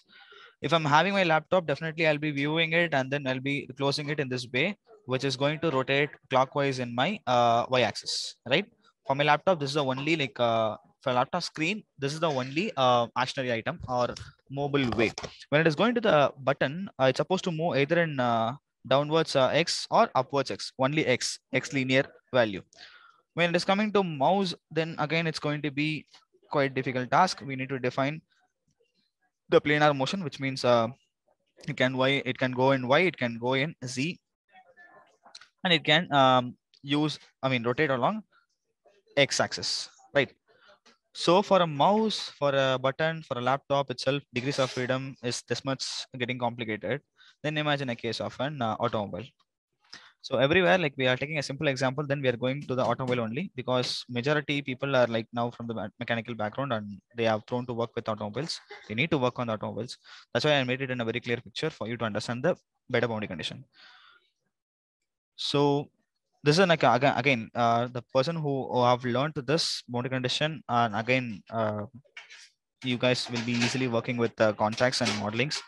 If I'm having my laptop, definitely I'll be viewing it and then I'll be closing it in this way, which is going to rotate clockwise in my y-axis, right? For my laptop, this is the only like. For laptop screen, this is the only actionary item or mobile way. When it is going to the button, it's supposed to move either in downwards X or upwards X, only X, X linear value. When it is coming to mouse, then again, it's going to be quite difficult task. We need to define the planar motion, which means it can go in Y, it can go in Z, and it can rotate along X axis, right? So for a mouse, for a button, for a laptop itself, degrees of freedom is this much getting complicated. Then imagine a case of an automobile. So everywhere, like we are taking a simple example, then we are going to the automobile only because majority people are like now from the mechanical background and they are prone to work with automobiles. They need to work on the automobiles. That's why I made it in a very clear picture for you to understand the better boundary condition. So This is like the person who have learned this boundary condition, and again you guys will be easily working with contracts and modelings,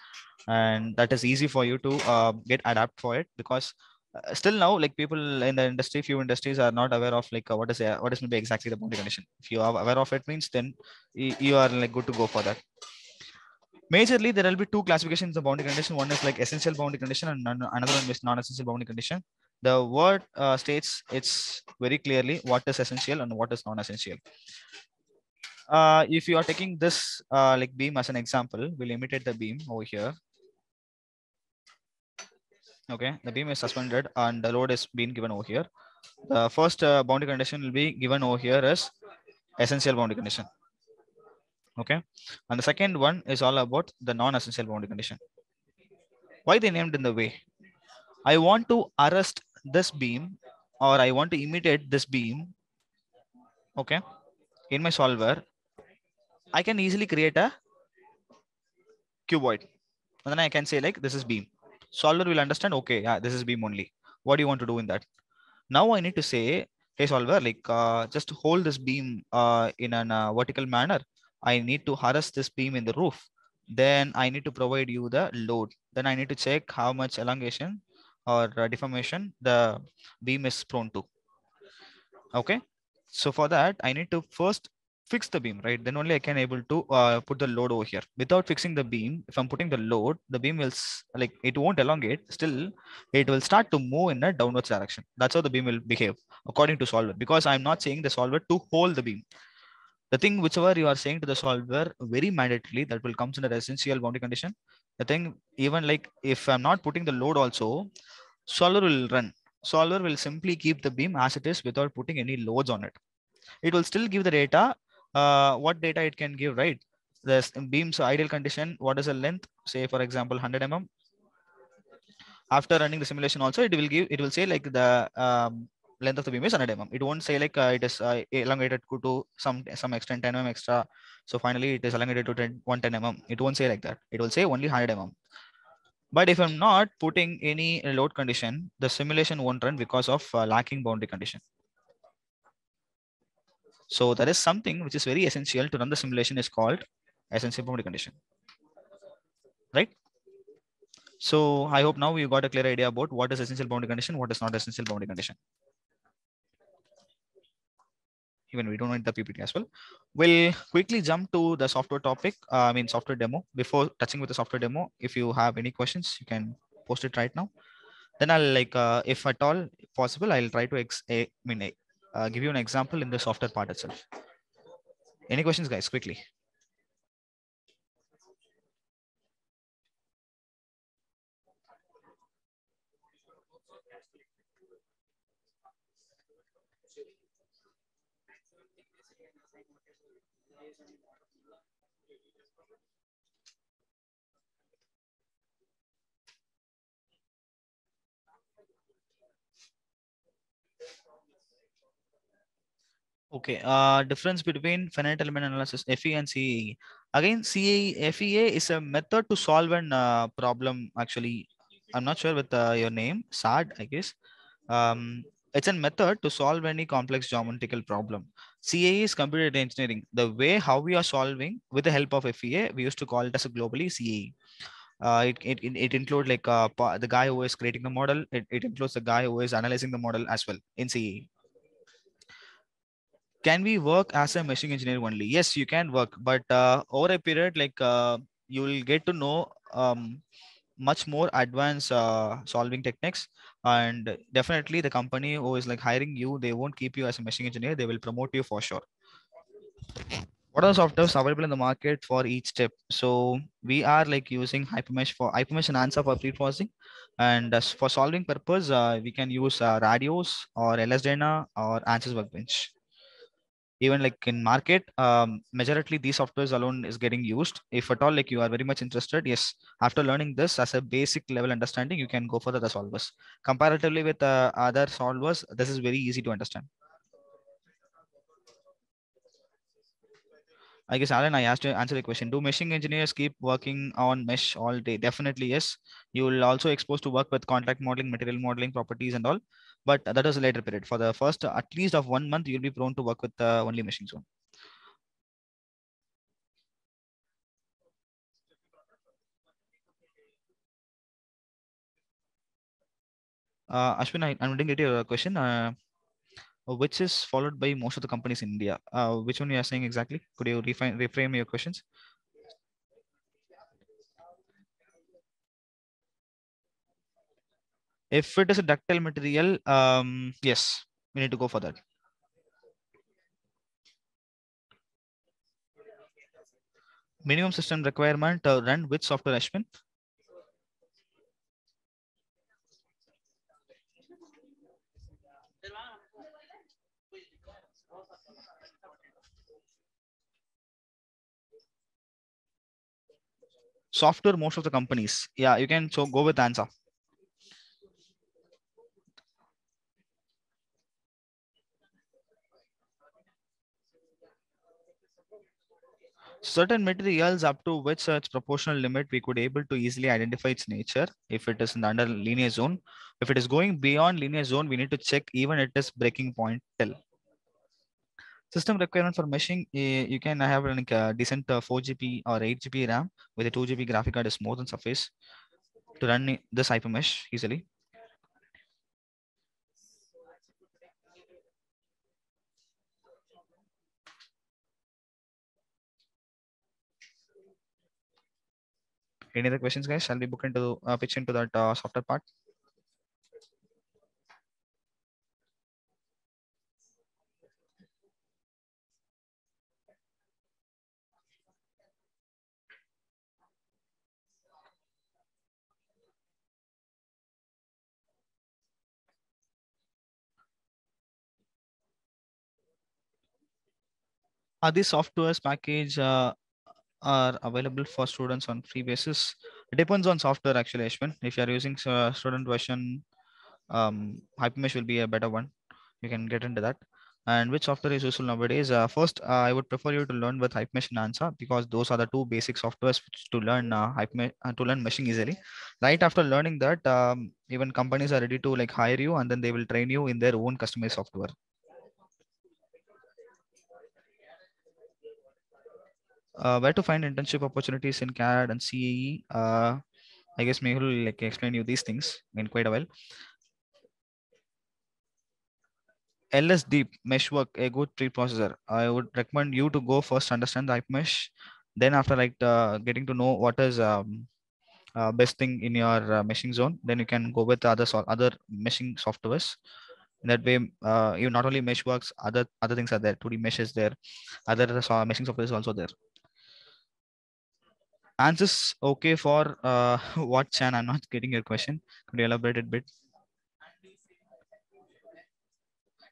and that is easy for you to get adapt for it, because still now, like people in the industry, few industries are not aware of like what is going to be exactly the boundary condition. If you are aware of it, means then you are like good to go for that. Majorly, there will be two classifications of boundary condition. One is like essential boundary condition, and another one is non-essential boundary condition. The word states it's very clearly what is essential and what is non-essential. If you are taking this like beam as an example, we'll imitate the beam over here. Okay, the beam is suspended and the load is being given over here. The first boundary condition will be given over here as essential boundary condition. Okay, and the second one is all about the non-essential boundary condition. Why they named in the way? I want to arrest this beam, or I want to imitate this beam. Okay, in my solver, I can easily create a cuboid, and then I can say like this is beam. Solver will understand, okay, yeah, this is beam only. What do you want to do in that? Now I need to say, hey solver, like just hold this beam in a vertical manner. I need to harass this beam in the roof. Then I need to provide you the load. Then I need to check how much elongation or deformation the beam is prone to. Okay, so for that, I need to first fix the beam, right? Then only I can able to put the load over here. Without fixing the beam, if I'm putting the load, the beam will like, it won't elongate, still it will start to move in a downwards direction. That's how the beam will behave according to solver, because I'm not saying the solver to hold the beam. The thing whichever you are saying to the solver very mandatorily, that will come in the essential boundary condition. The thing, even like if I'm not putting the load also, solver will run. Solver will simply keep the beam as it is without putting any loads on it. It will still give the data, what data it can give, right? The beam's ideal condition, what is the length? Say for example, 100 mm. After running the simulation also, it will give, it will say like the length of the beam is 100 mm. It won't say like it is elongated to some extent 10 mm extra. So finally it is elongated to 110 mm. It won't say like that. It will say only 100 mm. But if I'm not putting any load condition, the simulation won't run because of lacking boundary condition. So that is something which is very essential to run the simulation is called essential boundary condition, right? So I hope now you got a clear idea about what is essential boundary condition, what is not essential boundary condition. Even we don't need the PPT as well. We'll quickly jump to the software topic, software demo. Before touching with the software demo, if you have any questions, you can post it right now. Then I'll like, if at all possible, I'll try to give you an example in the software part itself. Any questions, guys, quickly? Okay, difference between finite element analysis, FEA and CAE. Again, CAE, FEA is a method to solve an problem. Actually, I'm not sure with your name, SAD, I guess. It's a method to solve any complex geometrical problem. CAE is computer engineering. The way how we are solving with the help of FEA, we used to call it as a globally CAE. It includes like the guy who is creating the model. It includes the guy who is analyzing the model as well in CAE. Can we work as a machine engineer only? Yes, you can work, but over a period, like you will get to know much more advanced solving techniques, and definitely the company who is like hiring you, they won't keep you as a machine engineer. They will promote you for sure. What are the softwares available in the market for each step? So we are like using HyperMesh and Ansa for pre-processing, and for solving purpose, we can use Radios or LS Dyna or ANSYS workbench. Even like in market, majority these softwares alone is getting used. If at all, like you are very much interested, yes, after learning this as a basic level understanding, you can go for the other solvers. Comparatively with other solvers, this is very easy to understand. I guess, Alan, I asked you to answer the question. Do meshing engineers keep working on mesh all day? Definitely, yes. You will also exposed to work with contract modeling, material modeling, properties and all. But that is a later period. For the first, at least of 1 month, you'll be prone to work with only meshing zone. Ashwin, I didn't get your question. Which is followed by most of the companies in India? Which one you are saying exactly? Could you reframe your questions? If it is a ductile material, yes, we need to go for that. Minimum system requirement to run with software, Ashwin? Software, most of the companies. Yeah, you can so go with Ansa. Certain materials up to which such proportional limit we could able to easily identify its nature if it is under linear zone. If it is going beyond linear zone, we need to check even it is breaking point till. System requirement for meshing, you can have like a decent 4GB or 8GB RAM with a 2GB graphic card is more than suffice to run this HyperMesh easily. Any other questions, guys? Shall we book into pitch into that software part? Are these softwares package are available for students on free basis? It depends on software actually, Ashwin. If you are using student version, HyperMesh will be a better one. You can get into that. And which software is useful nowadays? First, I would prefer you to learn with HyperMesh and Ansa because those are the two basic softwares to learn meshing easily. Right after learning that, even companies are ready to like hire you and then they will train you in their own customized software. Where to find internship opportunities in CAD and CAE? I guess Mehul will like, explain you these things in quite a while. LS Meshwork, a good preprocessor. I would recommend you to go first, understand the HyperMesh. Then after like getting to know what is best thing in your meshing zone, then you can go with other meshing softwares. In that way, you not only mesh works, other things are there. 2D mesh is there, other meshing software is also there. ANSYS okay for what, Chan? I'm not getting your question. Could you elaborate it a bit?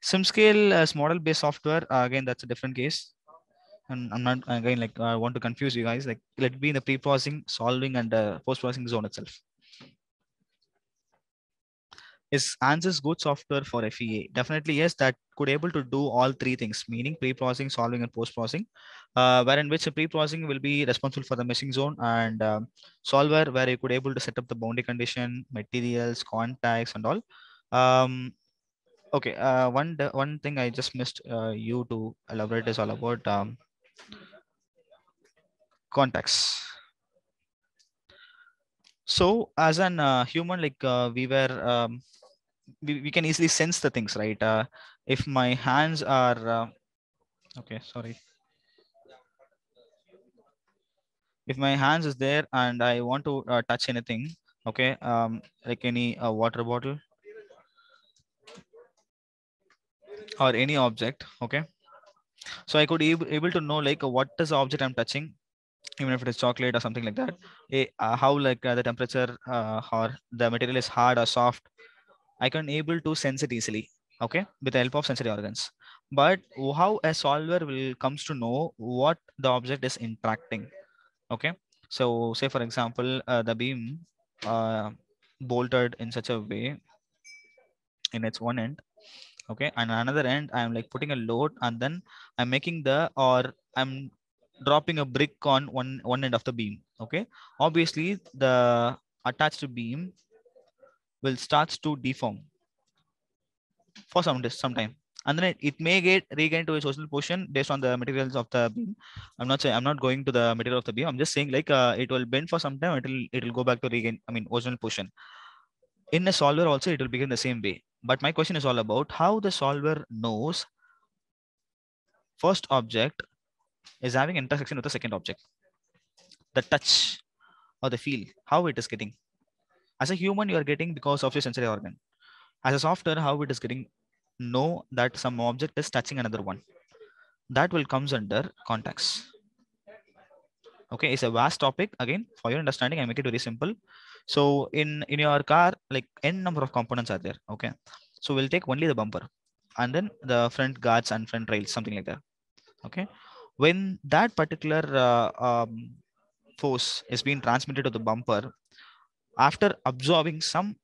SimScale as model-based software. Again, that's a different case. And I'm not again like I want to confuse you guys. Like let it be in the pre-processing, solving, and post-processing zone itself. Is ANSYS good software for FEA? Definitely, yes, that could able to do all three things, meaning pre-processing, solving, and post-processing, wherein which the pre-processing will be responsible for the meshing zone and solver, where you could able to set up the boundary condition, materials, contacts, and all. Okay, one thing I just missed you to elaborate is all about contacts. So as an human, like we were, we can easily sense the things, right? If my hands are, okay, sorry. If my hands is there and I want to touch anything, okay, like any water bottle or any object, okay. So I could be able to know like what is the object I'm touching, even if it is chocolate or something like that, how like the temperature or the material is hard or soft, I can able to sense it easily, okay, with the help of sensory organs. But how a solver will comes to know what the object is interacting, okay? So say for example, the beam bolted in such a way in its one end, okay, and another end, I'm like putting a load and then I'm making the, or I'm dropping a brick on one end of the beam. Okay, obviously the attached beam will start to deform for some time, and then it may get regain to its original position based on the materials of the beam. I'm not saying, I'm not going to the material of the beam. I'm just saying like it will bend for some time. It will go back to regain, I mean, original position. In a solver also it will begin the same way. But my question is all about how the solver knows first object is having intersection with the second object, the touch or the feel, how it is getting. As a human, you are getting because of your sensory organ. As a software, how it is getting know that some object is touching another one. That will comes under contacts. Okay, it's a vast topic. Again, for your understanding, I make it very simple. So in your car, like n number of components are there. Okay, so we'll take only the bumper and then the front guards and front rails, something like that. Okay, when that particular force is being transmitted to the bumper, after absorbing some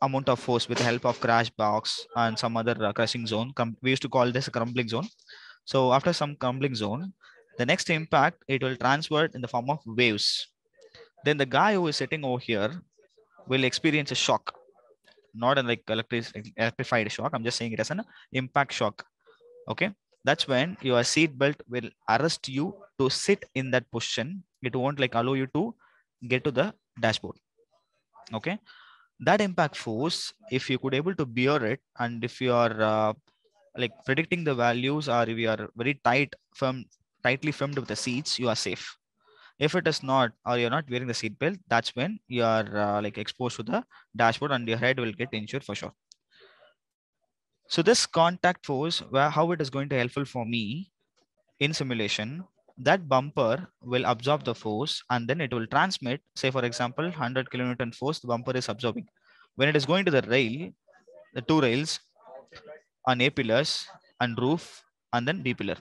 amount of force with the help of crash box and some other crashing zone, we used to call this a crumbling zone. So after some crumbling zone, the next impact, it will transfer in the form of waves. Then the guy who is sitting over here will experience a shock, not like electrified shock. I'm just saying it as an impact shock. Okay, that's when your seat belt will arrest you to sit in that position. It won't like allow you to get to the dashboard. Okay, that impact force, if you could able to bear it, and if you are like predicting the values, or if you are very tightly filmed with the seats, you are safe. If it is not, or you're not wearing the seat belt, that's when you are like exposed to the dashboard and your head will get injured for sure. So this contact force, how it is going to helpful for me in simulation, that bumper will absorb the force and then it will transmit, say for example, 100 kN force the bumper is absorbing. When it is going to the rail, the two rails on A pillars and roof and then B pillar.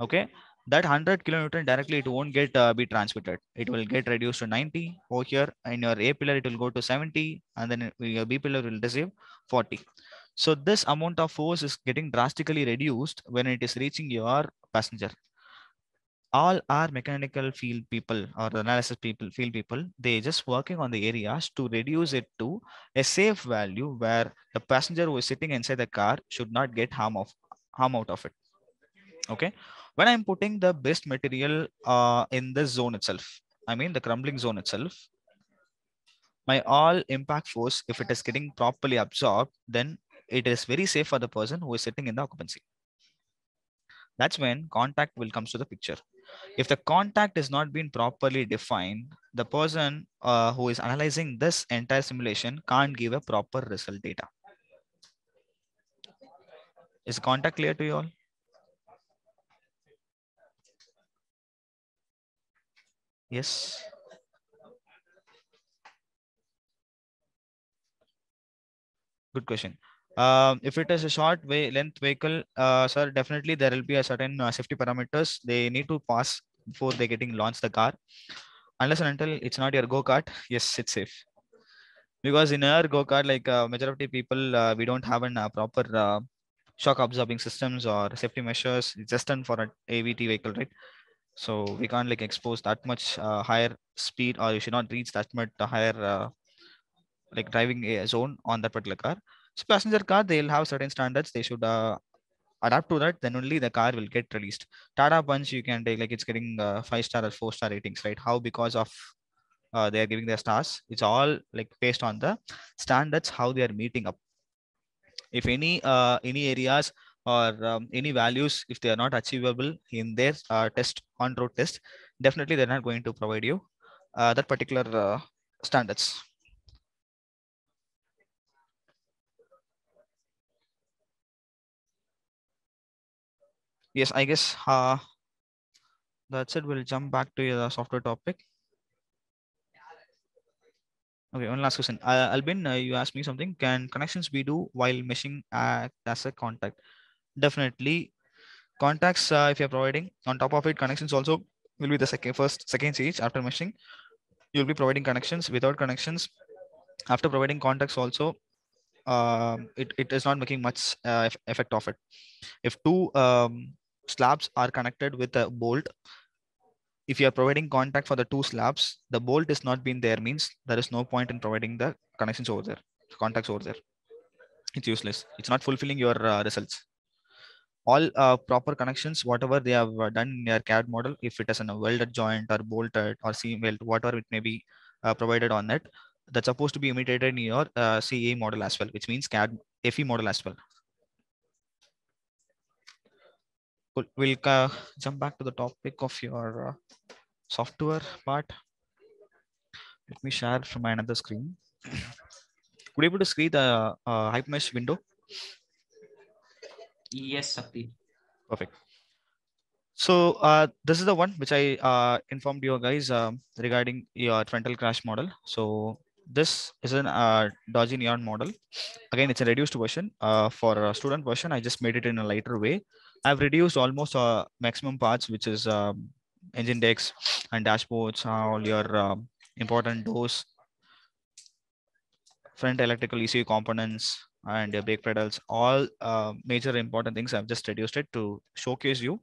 Okay, that 100 kN directly it won't get be transmitted. It will get reduced to 90 over here, and your A pillar it will go to 70, and then your B pillar will receive 40. So this amount of force is getting drastically reduced when it is reaching your passenger. All our mechanical field people or analysis people, field people, they just working on the areas to reduce it to a safe value where the passenger who is sitting inside the car should not get harm out of it. Okay, when I'm putting the best material in the zone itself, I mean the crumbling zone itself, my all impact force, if it is getting properly absorbed, then it is very safe for the person who is sitting in the occupancy. That's when contact will come to the picture. If the contact is not been properly defined, the person who is analyzing this entire simulation can't give a proper result data. Is contact clear to you all? Yes. Good question. If it is a short length vehicle, sir, definitely there will be a certain safety parameters they need to pass before they getting launched the car. Unless and until it's not your go-kart, yes, it's safe. Because in our go-kart, like majority people, we don't have an proper shock absorbing systems or safety measures. It's just done for an AVT vehicle, right? So we can't like expose that much higher speed, or you should not reach that much higher like driving zone on that particular car. So passenger car, they'll have certain standards. They should adapt to that. Then only the car will get released. Tata Punch, you can take like it's getting 5-star or 4-star ratings, right? How because of they are giving their stars. It's all like based on the standards, how they are meeting up. If any areas or any values, if they are not achievable in their test, on-road test, definitely they're not going to provide you that particular standards. Yes, I guess that's it. We'll jump back to your software topic. Okay, one last question. Albin, you asked me something. Can connections be do while meshing act as a contact? Definitely. Contacts, if you're providing, on top of it, connections also will be the second stage after meshing. You'll be providing connections. Without connections, after providing contacts also, it is not making much effect of it. If two slabs are connected with a bolt, if you are providing contact for the two slabs, the bolt is not been there means there is no point in providing the connections over there, contacts over there. It's useless. It's not fulfilling your results. All proper connections, whatever they have done in your CAD model, if it is a welded joint or bolted or seam weld, whatever it may be provided on that, that's supposed to be imitated in your CAE model as well, which means CAD FE model as well. Cool. We'll jump back to the topic of your software part. Let me share from my another screen. Would you able to see the HyperMesh window? Yes, Sakthi. Perfect. So this is the one which I informed you guys regarding your frontal crash model. So this is an Dodge Neon model. Again, it's a reduced version. For a student version, I just made it in a lighter way. I've reduced almost maximum parts, which is engine decks and dashboards, all your important doors, front electrical ECU components, and your brake pedals, all major important things. I've just reduced it to showcase you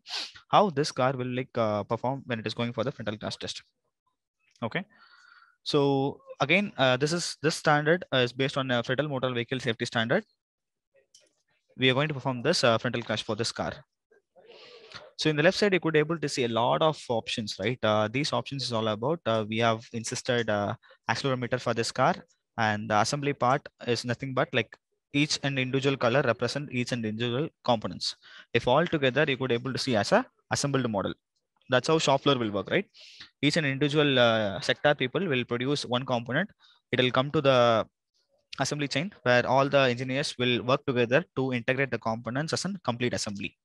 how this car will like perform when it is going for the frontal crash test. Okay. So again, this standard is based on a Federal Motor Vehicle Safety Standard. We are going to perform this frontal crash for this car. So in the left side, you could able to see a lot of options, right? These options is all about, we have insisted accelerometer for this car, and the assembly part is nothing but like each and individual color represent each and individual components. If all together, you could able to see as a assembled model. That's how shop floor will work, right? Each and individual sector people will produce one component. It will come to the assembly chain where all the engineers will work together to integrate the components as a complete assembly.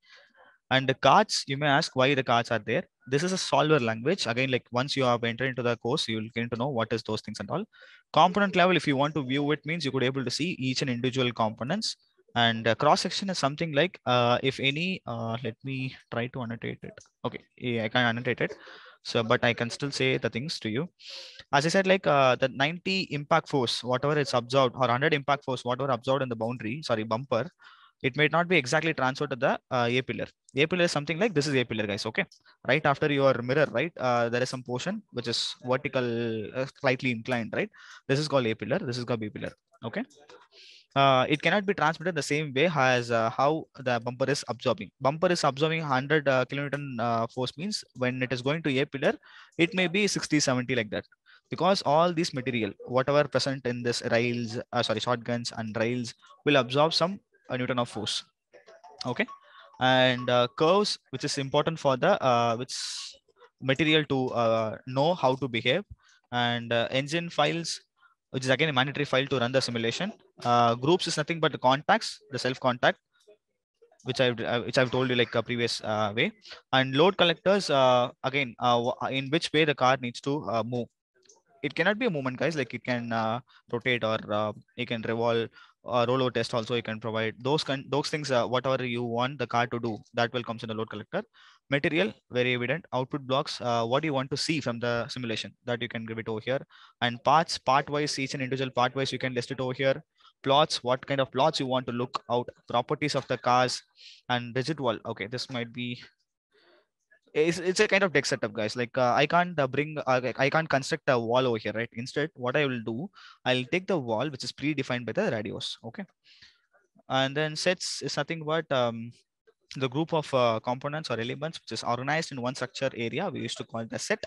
And the cards, you may ask why the cards are there. This is a solver language. Again, like once you have entered into the course, you will get to know what is those things and all. Component level, if you want to view it, means you could able to see each and individual components. And cross section is something like if any, let me try to annotate it. Okay, yeah, I can annotate it. So, but I can still say the things to you. As I said, like the 90 impact force, whatever it's absorbed, or 100 impact force, whatever absorbed in the boundary, sorry, bumper, it may not be exactly transferred to the A pillar. A pillar is something like this is A pillar, guys. Okay, right after your mirror, right? There is some portion which is vertical, slightly inclined, right? This is called A pillar. This is called B pillar. Okay. It cannot be transmitted the same way as how the bumper is absorbing. Bumper is absorbing 100 kilonewton force means when it is going to A pillar, it may be 60, 70 like that. Because all this material, whatever present in this rails, sorry, shotguns and rails will absorb some newton of force. Okay. And curves, which is important for the which material to know how to behave, and engine files, which is again a mandatory file to run the simulation. Groups is nothing but the contacts, the self contact, which I've told you like a previous way. And load collectors, again, in which way the car needs to move. It cannot be a movement, guys. Like it can rotate, or it can revolve, or rollover test also you can provide. Those things, whatever you want the car to do, that will comes in the load collector. Material, very evident. Output blocks, what you want to see from the simulation, that you can give it over here. And parts, part-wise, each and individual part-wise, you can list it over here. Plots, what kind of plots you want to look out. Properties of the cars and rigid wall. Okay, this might be... It's a kind of deck setup, guys. Like I can't construct a wall over here, right? Instead, what I will do, I'll take the wall, which is predefined by the Radios. Okay. And then sets is nothing but the group of components or elements, which is organized in one structure area. We used to call it a set.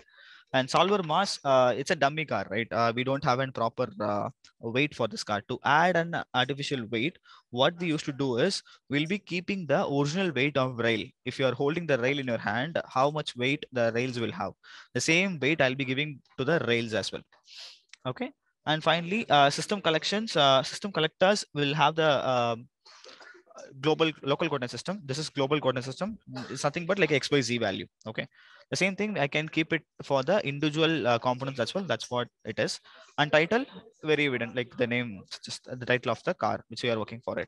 And solver mass, it's a dummy car, right? We don't have a proper weight for this car. To add an artificial weight, what we used to do is, we'll be keeping the original weight of rail. If you're holding the rail in your hand, how much weight the rails will have. The same weight I'll be giving to the rails as well. Okay. And finally, system collectors will have the... local coordinate system. This is global coordinate system. It's nothing but like XYZ value. Okay. The same thing I can keep it for the individual components as well. That's what it is. And title, very evident, like the name, just the title of the car, which we are working for it.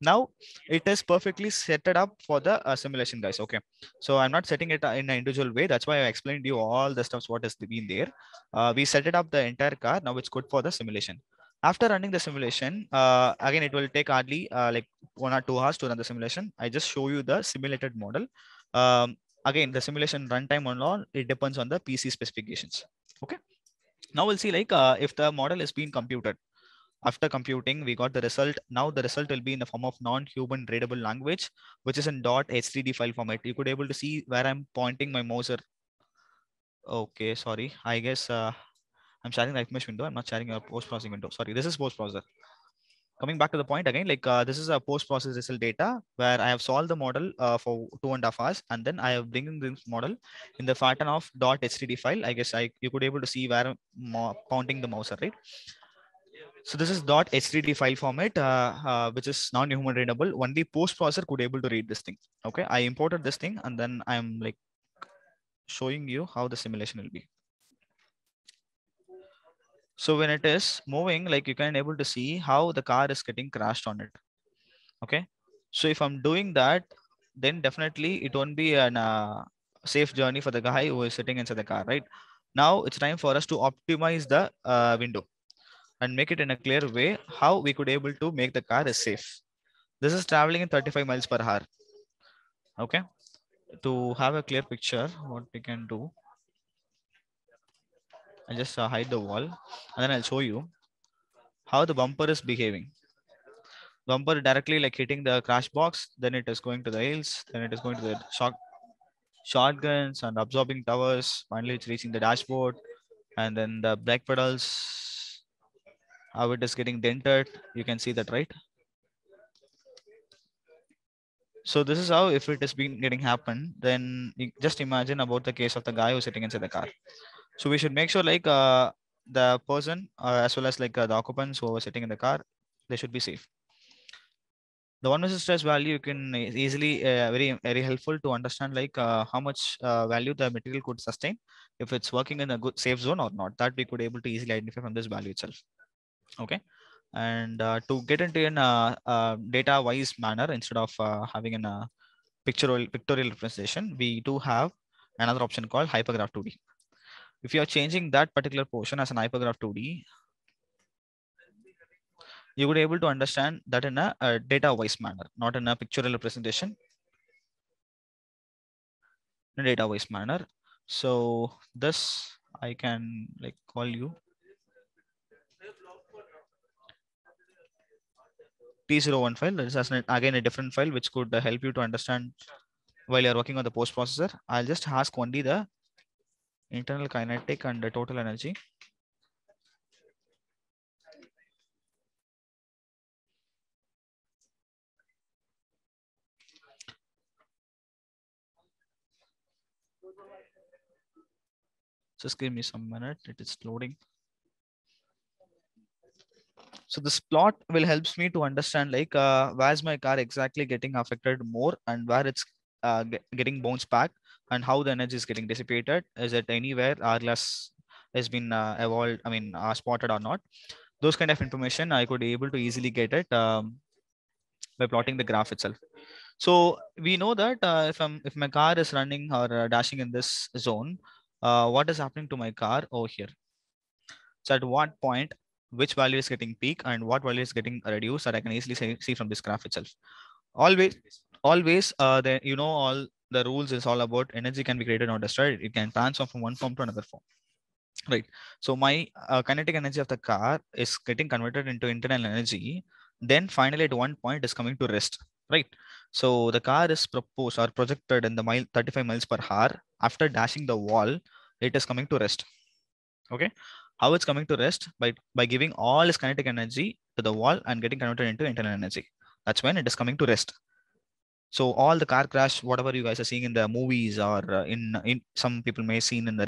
Now it is perfectly set up for the simulation, guys. Okay. So I'm not setting it in an individual way. That's why I explained you all the stuff, what has been there. We set it up the entire car. Now it's good for the simulation. After running the simulation, again, it will take hardly like 1 or 2 hours to run the simulation. I just show you the simulated model. again, the simulation runtime and all, it depends on the PC specifications. Okay. Now we'll see like if the model is being computed. After computing, we got the result. Now the result will be in the form of non-human readable language, which is in .h3d file format. You could able to see where I'm pointing my mouser. Okay, sorry. I guess I'm sharing the HyperMesh window. I'm not sharing a post-processing window. Sorry, this is post-processor. Coming back to the point again, like this is a post-process result data where I have solved the model for 2.5 hours, and then I have bringing this model in the pattern of .h3d file. I guess you could able to see where I'm pointing the mouser, right? So this is .h3d file format, which is non-human readable. Only post-processor could able to read this thing. Okay, I imported this thing, and then I'm like showing you how the simulation will be. So when it is moving, like you can able to see how the car is getting crashed on it. Okay, so if I'm doing that, then definitely it won't be a safe journey for the guy who is sitting inside the car, right? Now it's time for us to optimize the window and make it in a clear way how we could able to make the car is safe. This is traveling in 35 miles per hour. Okay. To have a clear picture, what we can do, I'll just hide the wall, and then I'll show you how the bumper is behaving. Bumper directly like hitting the crash box, then it is going to the hills, then it is going to the shotguns and absorbing towers. Finally, it's reaching the dashboard, and then the brake pedals. How it is getting dented, you can see that, right? So this is how, if it has been getting happened, then just imagine about the case of the guy who's sitting inside the car. So we should make sure like the person as well as like the occupants who are sitting in the car, they should be safe. The one versus stress value, you can easily, very, very helpful to understand like how much value the material could sustain if it's working in a good safe zone or not. That we could able to easily identify from this value itself. Okay, and to get into an data wise manner instead of having a pictorial representation, we do have another option called hypergraph 2D. If you are changing that particular portion as an hypergraph 2D, you would be able to understand that in a data wise manner, not in a pictorial representation, in a data wise manner. So this I can like call you T01 file. That is again a different file which could help you to understand while you're working on the post processor. I'll just ask only the internal kinetic and the total energy. Just give me some minute, it is loading. So this plot will helps me to understand like where's my car exactly getting affected more and where it's getting bounced back and how the energy is getting dissipated. Is it anywhere hourglass has been evolved, I mean spotted or not? Those kind of information I could be able to easily get it by plotting the graph itself. So we know that if my car is running or dashing in this zone, what is happening to my car over here? So at what point, which value is getting peak and what value is getting reduced, that I can easily see from this graph itself. Always, you know, all the rules is all about energy can be created or destroyed. It can transform from one form to another form, right? So my kinetic energy of the car is getting converted into internal energy. Then finally, at one point, is coming to rest, right? So the car is proposed or projected in the 35 miles per hour. After dashing the wall, it is coming to rest. Okay. How it's coming to rest by giving all its kinetic energy to the wall and getting converted into internal energy. That's when it is coming to rest. So all the car crash, whatever you guys are seeing in the movies or in some people may seen in the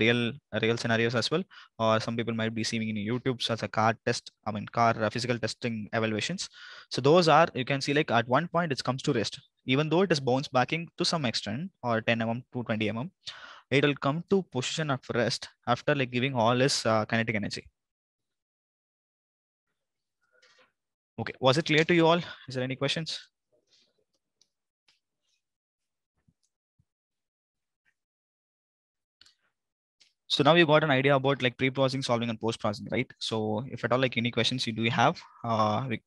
real scenarios as well, or some people might be seeing in YouTube as a car test. I mean car physical testing evaluations. So those are, you can see like at one point it comes to rest, even though it is bounce backing to some extent or 10 mm to 20 mm. It will come to position of rest after like giving all its kinetic energy. Okay, was it clear to you all? Is there any questions? So now you got an idea about like pre-processing, solving, and post-processing, right? So if at all like any questions you do have,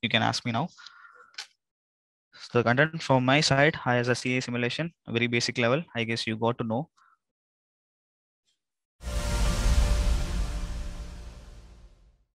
you can ask me now. So the content from my side as a CAE simulation, very basic level, I guess you got to know.